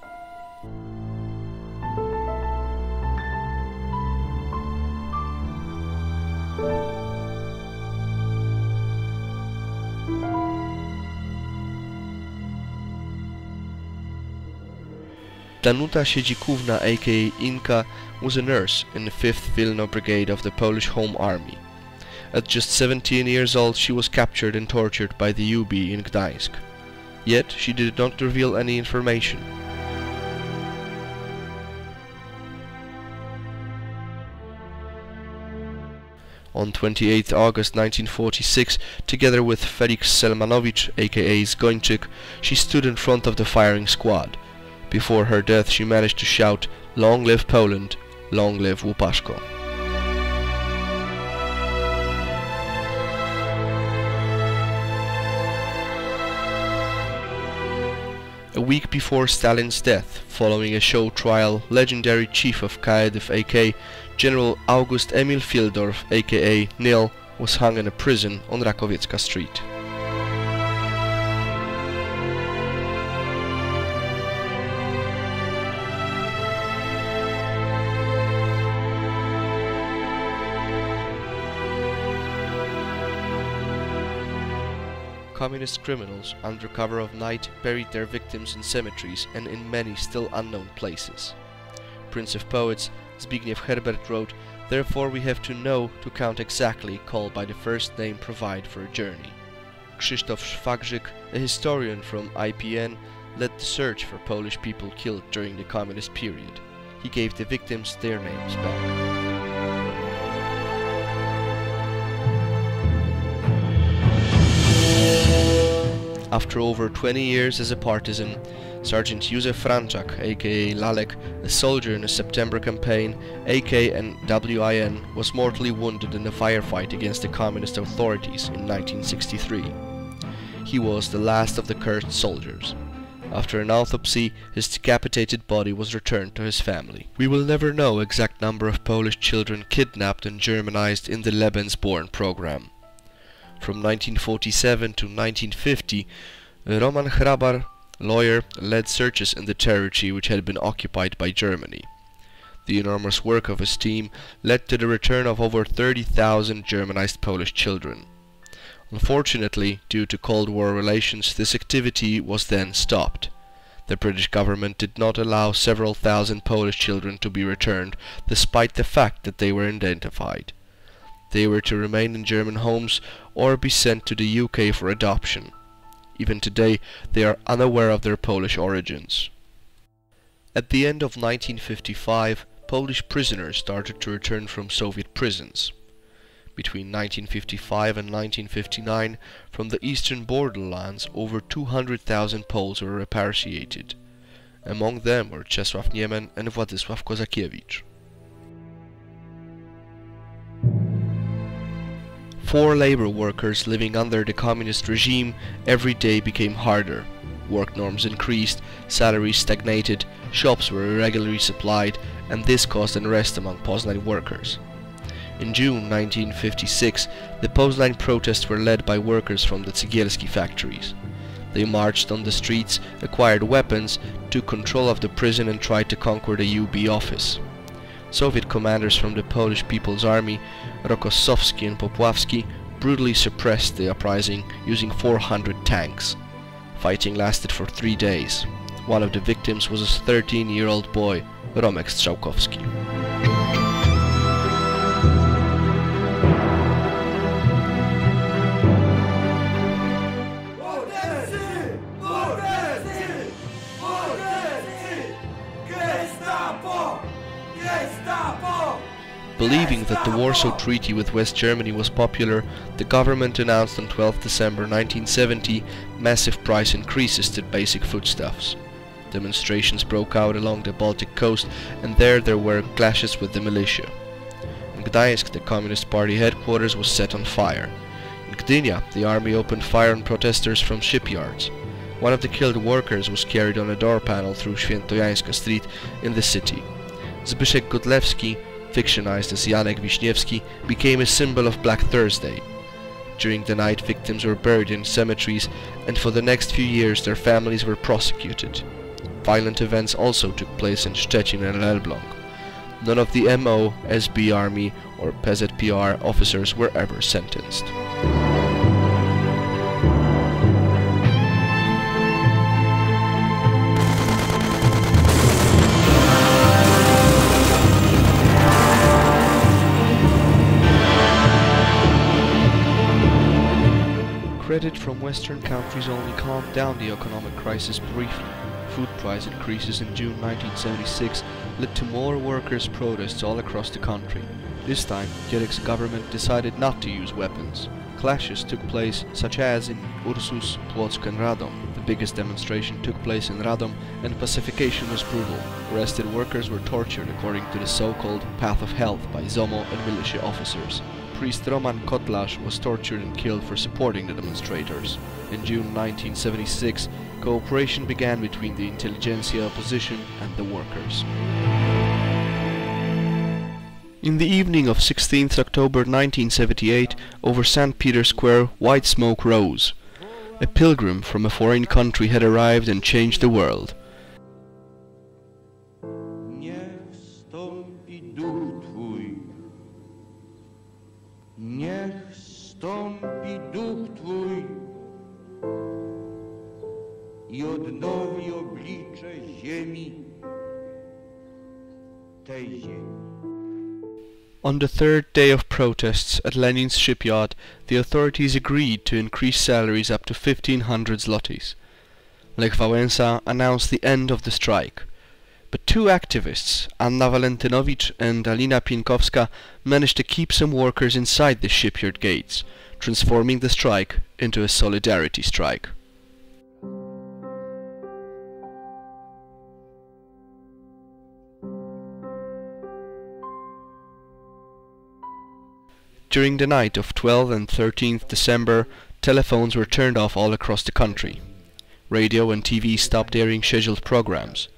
Danuta Siedzikówna, aka Inka, was a nurse in the fifth Vilna Brigade of the Polish Home Army. At just seventeen years old, she was captured and tortured by the U B in Gdańsk. Yet, she did not reveal any information. On the twenty-eighth of August nineteen forty-six, together with Felix Selmanowicz, aka Zgończyk, she stood in front of the firing squad. Before her death, she managed to shout, "Long live Poland, long live Łupaszko." A week before Stalin's death, following a show trial, legendary chief of K F D, aka General August Emil Fieldorf, aka Nil, was hung in a prison on Rakowiecka Street. Communist criminals, under cover of night, buried their victims in cemeteries and in many still unknown places. Prince of Poets Zbigniew Herbert wrote, "Therefore we have to know to count exactly, call by the first name, provide for a journey." Krzysztof Szwagrzyk, a historian from I P N, led the search for Polish people killed during the communist period. He gave the victims their names back. After over twenty years as a partisan, Sergeant Józef Franczak, aka Lalek, a soldier in the September campaign, A K and W I N, was mortally wounded in a firefight against the communist authorities in nineteen sixty-three. He was the last of the cursed soldiers. After an autopsy, his decapitated body was returned to his family. We will never know the exact number of Polish children kidnapped and Germanized in the Lebensborn program. From nineteen forty-seven to nineteen fifty, Roman Hrabar, lawyer, led searches in the territory which had been occupied by Germany. The enormous work of his team led to the return of over thirty thousand Germanized Polish children. Unfortunately, due to Cold War relations, this activity was then stopped. The British government did not allow several thousand Polish children to be returned, despite the fact that they were identified. They were to remain in German homes or be sent to the U K for adoption. Even today, they are unaware of their Polish origins. At the end of nineteen fifty-five, Polish prisoners started to return from Soviet prisons. between nineteen fifty-five and nineteen fifty-nine, from the eastern borderlands, over two hundred thousand Poles were repatriated. Among them were Czesław Niemen and Władysław Kozakiewicz. Four labor workers living under the communist regime every day became harder. Work norms increased, salaries stagnated, shops were irregularly supplied, and this caused unrest among Poznań workers. In June nineteen fifty-six, the Poznań protests were led by workers from the Cegielski factories. They marched on the streets, acquired weapons, took control of the prison and tried to conquer the U B office. Soviet commanders from the Polish People's Army, Rokossowski and Popławski, brutally suppressed the uprising using four hundred tanks. Fighting lasted for three days. One of the victims was a thirteen-year-old boy, Romek Strzałkowski. Believing that the Warsaw Treaty with West Germany was popular, the government announced on twelfth December nineteen seventy massive price increases to basic foodstuffs. Demonstrations broke out along the Baltic coast, and there there were clashes with the militia. In Gdańsk, the Communist Party headquarters was set on fire. In Gdynia, the army opened fire on protesters from shipyards. One of the killed workers was carried on a door panel through Świętojańska Street in the city. Zbyszek Godlewski, fictionized as Janek Wiśniewski, became a symbol of Black Thursday. During the night, victims were buried in cemeteries, and for the next few years their families were prosecuted. Violent events also took place in Szczecin and Elbląg. None of the M O, S B Army or P Z P R officers were ever sentenced. Credit from Western countries only calmed down the economic crisis briefly. Food price increases in June nineteen seventy-six led to more workers' protests all across the country. This time, Gierek's government decided not to use weapons. Clashes took place, such as in Ursus, Płock and Radom. The biggest demonstration took place in Radom, and pacification was brutal. Arrested workers were tortured according to the so-called Path of Health by ZOMO and militia officers. Priest Roman Kotlasz was tortured and killed for supporting the demonstrators. In June nineteen seventy-six, cooperation began between the intelligentsia opposition and the workers. In the evening of sixteenth October nineteen seventy-eight, over Saint Peter's Square, white smoke rose. A pilgrim from a foreign country had arrived and changed the world. Niech stąpi duch Twój i odnowi oblicze ziemi, tej ziemi. On the third day of protests at Lenin's shipyard, the authorities agreed to increase salaries up to fifteen hundred zlotys. Lech Wałęsa announced the end of the strike. But two activists, Anna Walentynowicz and Alina Pienkowska, managed to keep some workers inside the shipyard gates, transforming the strike into a solidarity strike. During the night of twelfth and thirteenth December, telephones were turned off all across the country. Radio and T V stopped airing scheduled programs.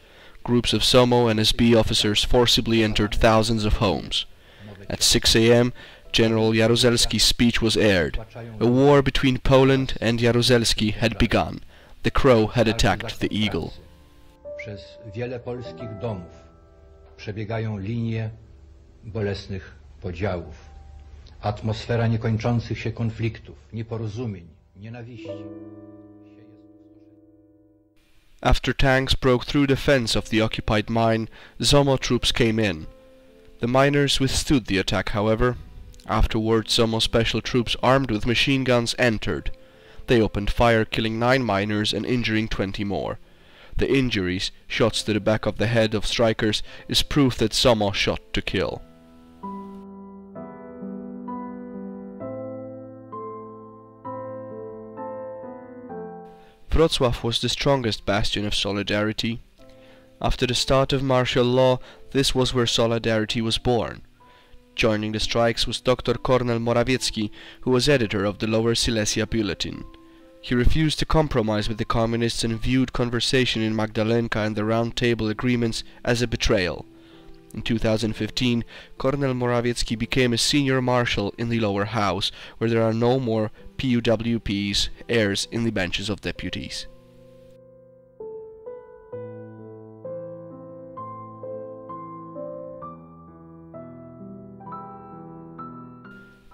Groups of SOMO and S B officers forcibly entered thousands of homes. At six A M, General Jaruzelski's speech was aired. A war between Poland and Jaruzelski had begun. The crow had attacked the eagle. Przez wiele polskich domów przebiegają linie bolesnych podziałów. Atmosfera niekończących się konfliktów, nieporozumień, nienawiści. After tanks broke through the fence of the occupied mine, ZOMO troops came in. The miners withstood the attack, however. Afterwards, ZOMO special troops armed with machine guns entered. They opened fire, killing nine miners and injuring twenty more. The injuries, shots to the back of the head of strikers, is proof that ZOMO shot to kill. Wrocław was the strongest bastion of solidarity. After the start of martial law, this was where solidarity was born. Joining the strikes was Doctor Kornel Morawiecki, who was editor of the Lower Silesia Bulletin. He refused to compromise with the communists and viewed conversation in Magdalenka and the Round Table agreements as a betrayal. In two thousand fifteen, Kornel Morawiecki became a senior marshal in the Lower House, where there are no more P U W Ps, heirs in the benches of deputies.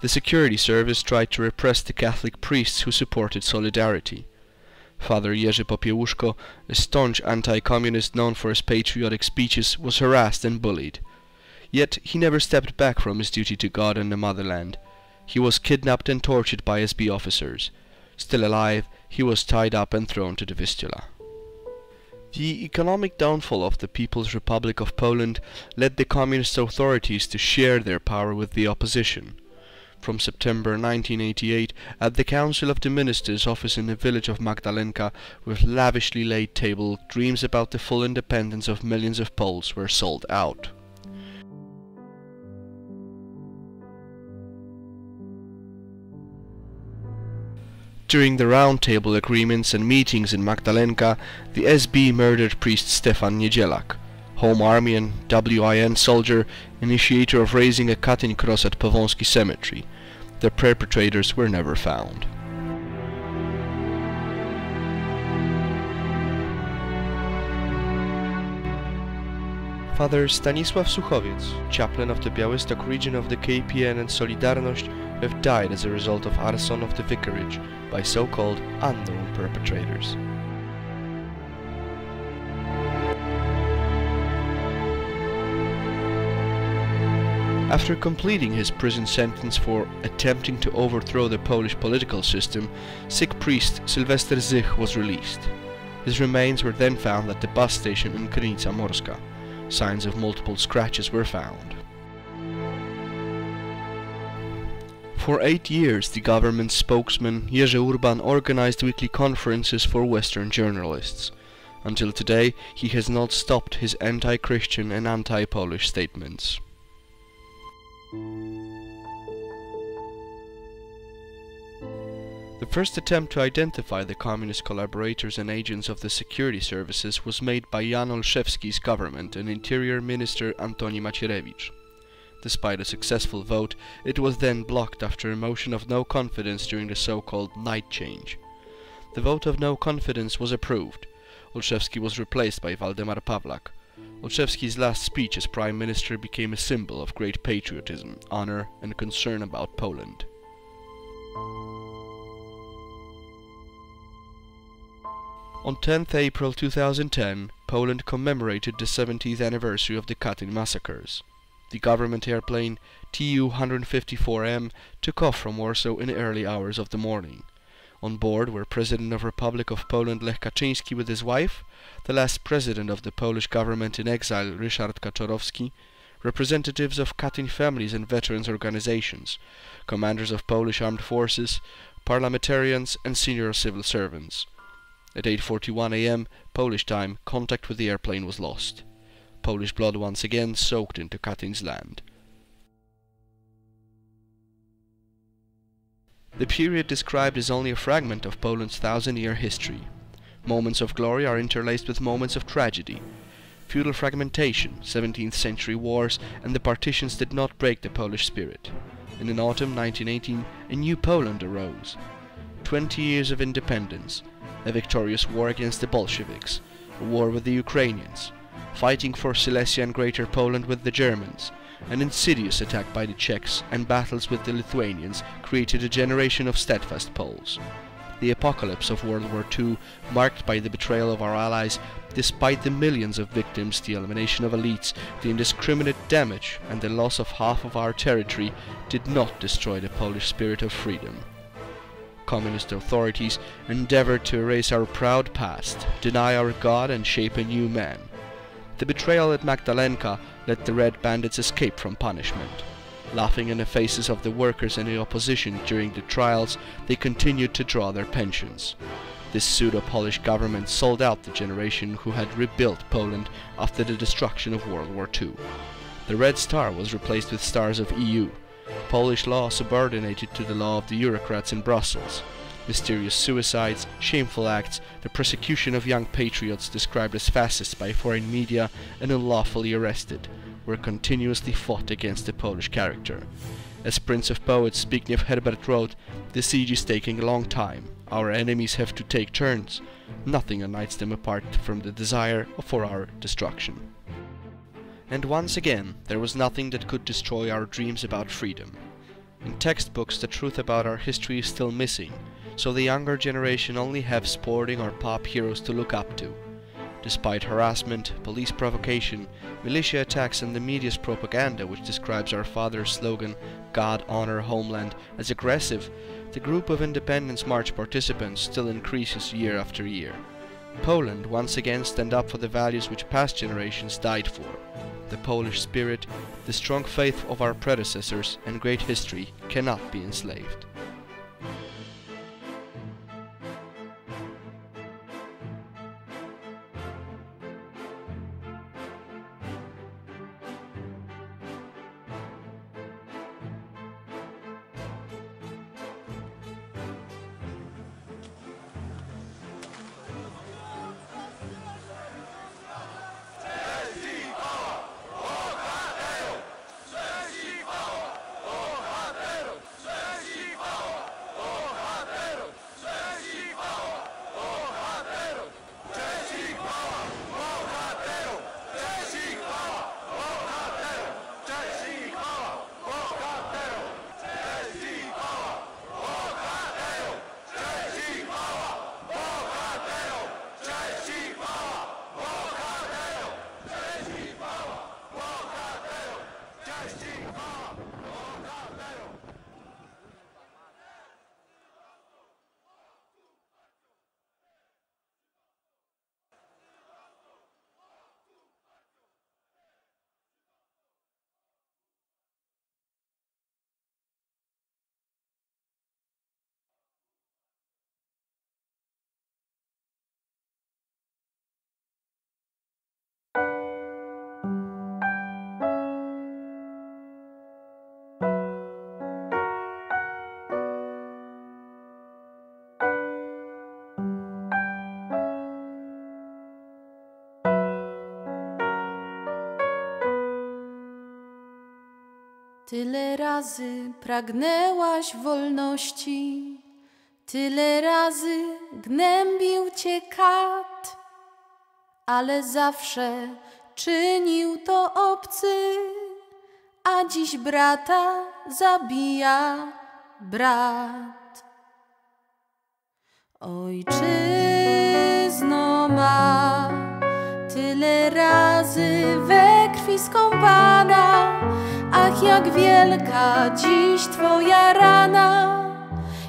The security service tried to repress the Catholic priests who supported solidarity. Father Jerzy Popiełuszko, a staunch anti-communist known for his patriotic speeches, was harassed and bullied. Yet he never stepped back from his duty to God and the motherland. He was kidnapped and tortured by S B officers. Still alive, he was tied up and thrown to the Vistula. The economic downfall of the People's Republic of Poland led the communist authorities to share their power with the opposition. From September nineteen eighty-eight, at the Council of the Ministers' office in the village of Magdalenka, with lavishly laid table, dreams about the full independence of millions of Poles were sold out. During the Round Table agreements and meetings in Magdalenka, the S B murdered priest Stefan Niedzielak, Home Army and W I N soldier, initiator of raising a Katyn cross at Powązki Cemetery. The perpetrators were never found. Father Stanisław Suchowiec, chaplain of the Białystok region of the K P N and Solidarność, have died as a result of arson of the vicarage by so-called unknown perpetrators. After completing his prison sentence for attempting to overthrow the Polish political system, Sikh priest Sylwester Zich was released. His remains were then found at the bus station in Krynica Morska. Signs of multiple scratches were found. For eight years, the government spokesman Jerzy Urban organized weekly conferences for Western journalists. Until today, he has not stopped his anti-Christian and anti-Polish statements. The first attempt to identify the communist collaborators and agents of the security services was made by Jan Olszewski's government and Interior Minister Antoni Macierewicz. Despite a successful vote, it was then blocked after a motion of no confidence during the so-called night change. The vote of no confidence was approved. Olszewski was replaced by Waldemar Pawlak. Olszewski's last speech as Prime Minister became a symbol of great patriotism, honor, and concern about Poland. On tenth April two thousand ten, Poland commemorated the seventieth anniversary of the Katyn massacres. The government airplane T U one fifty-four M took off from Warsaw in the early hours of the morning. On board were President of Republic of Poland Lech Kaczyński with his wife, the last President of the Polish government in exile Ryszard Kaczorowski, representatives of Katyn families and veterans organizations, commanders of Polish armed forces, parliamentarians and senior civil servants. At eight forty-one A M Polish time, contact with the airplane was lost. Polish blood once again soaked into Katyn's land. The period described is only a fragment of Poland's thousand-year history. Moments of glory are interlaced with moments of tragedy. Feudal fragmentation, seventeenth century wars, and the partitions did not break the Polish spirit. And in autumn nineteen eighteen, a new Poland arose. Twenty years of independence, a victorious war against the Bolsheviks, a war with the Ukrainians, fighting for Silesia and Greater Poland with the Germans, an insidious attack by the Czechs and battles with the Lithuanians created a generation of steadfast Poles. The apocalypse of World War Two, marked by the betrayal of our allies, despite the millions of victims, the elimination of elites, the indiscriminate damage and the loss of half of our territory, did not destroy the Polish spirit of freedom. Communist authorities endeavored to erase our proud past, deny our God and shape a new man. The betrayal at Magdalenka let the Red Bandits escape from punishment. Laughing in the faces of the workers and the opposition during the trials, they continued to draw their pensions. This pseudo-Polish government sold out the generation who had rebuilt Poland after the destruction of World War Two. The Red Star was replaced with stars of E U. Polish law subordinated to the law of the bureaucrats in Brussels. Mysterious suicides, shameful acts, the persecution of young patriots described as fascists by foreign media and unlawfully arrested were continuously fought against the Polish character. As Prince of Poets Zbigniew Herbert wrote, the siege is taking a long time. Our enemies have to take turns. Nothing unites them apart from the desire for our destruction. And once again, there was nothing that could destroy our dreams about freedom. In textbooks, the truth about our history is still missing, so the younger generation only have sporting or pop heroes to look up to. Despite harassment, police provocation, militia attacks and the media's propaganda which describes our father's slogan, God, Honor, Homeland, as aggressive, the group of Independence March participants still increases year after year. Poland once again stands up for the values which past generations died for. The Polish spirit, the strong faith of our predecessors and great history cannot be enslaved. Tyle razy pragnęłaś wolności, tyle razy gnębił cię kat, ale zawsze czynił to obcy, a dziś brata zabija brat. Ojczyzno ma, tyle razy we krwi skąpana, ach, jak wielka dziś twoja rana,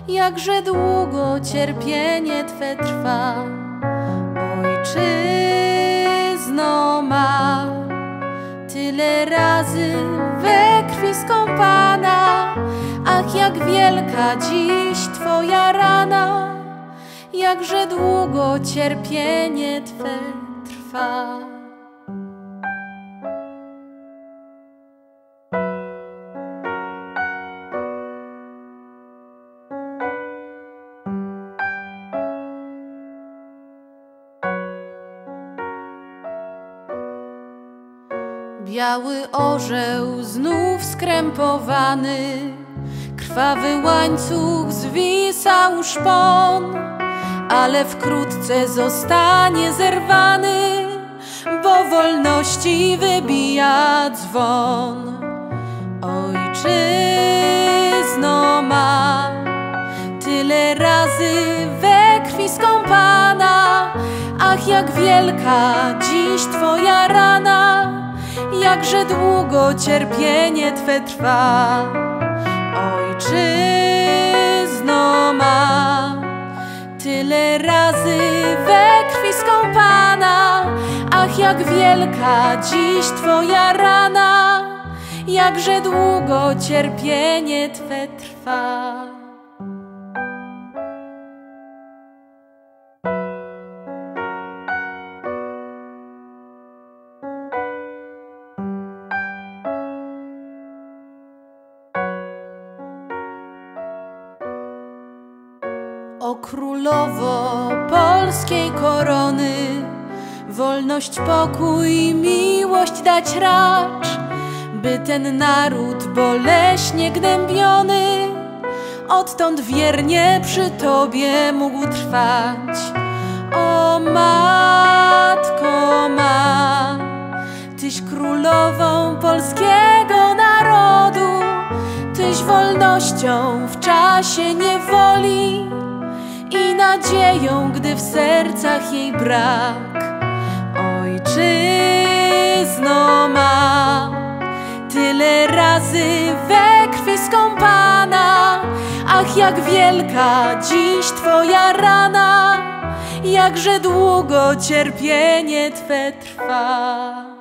jakże długo cierpienie twe trwa. Ojczyzno ma, tyle razy we krwi skąpana, ach, jak wielka dziś twoja rana, jakże długo cierpienie twe trwa. Biały orzeł znów skrępowany, krwawy łańcuch zwisał szpon, ale wkrótce zostanie zerwany, bo wolności wybija dzwon. Ojczyzno ma, tyle razy we krwi skąpana, ach, jak wielka dziś twoja rana, jakże długo cierpienie twe trwa. Ojczyzno ma, tyle razy we krwi skąpana, ach, jak wielka dziś twoja rana, jakże długo cierpienie twe trwa. królowo polskiej korony, wolność, pokój, miłość dać racz, by ten naród boleśnie gnębiony odtąd wiernie przy Tobie mógł trwać. O Matko ma, Tyś królową polskiego narodu, Tyś wolnością w czasie niewoli i nadzieją, gdy w sercach jej brak. Ojczyzno ma, tyle razy we krwi skąpana, ach, jak wielka dziś Twoja rana, jakże długo cierpienie Twe trwa.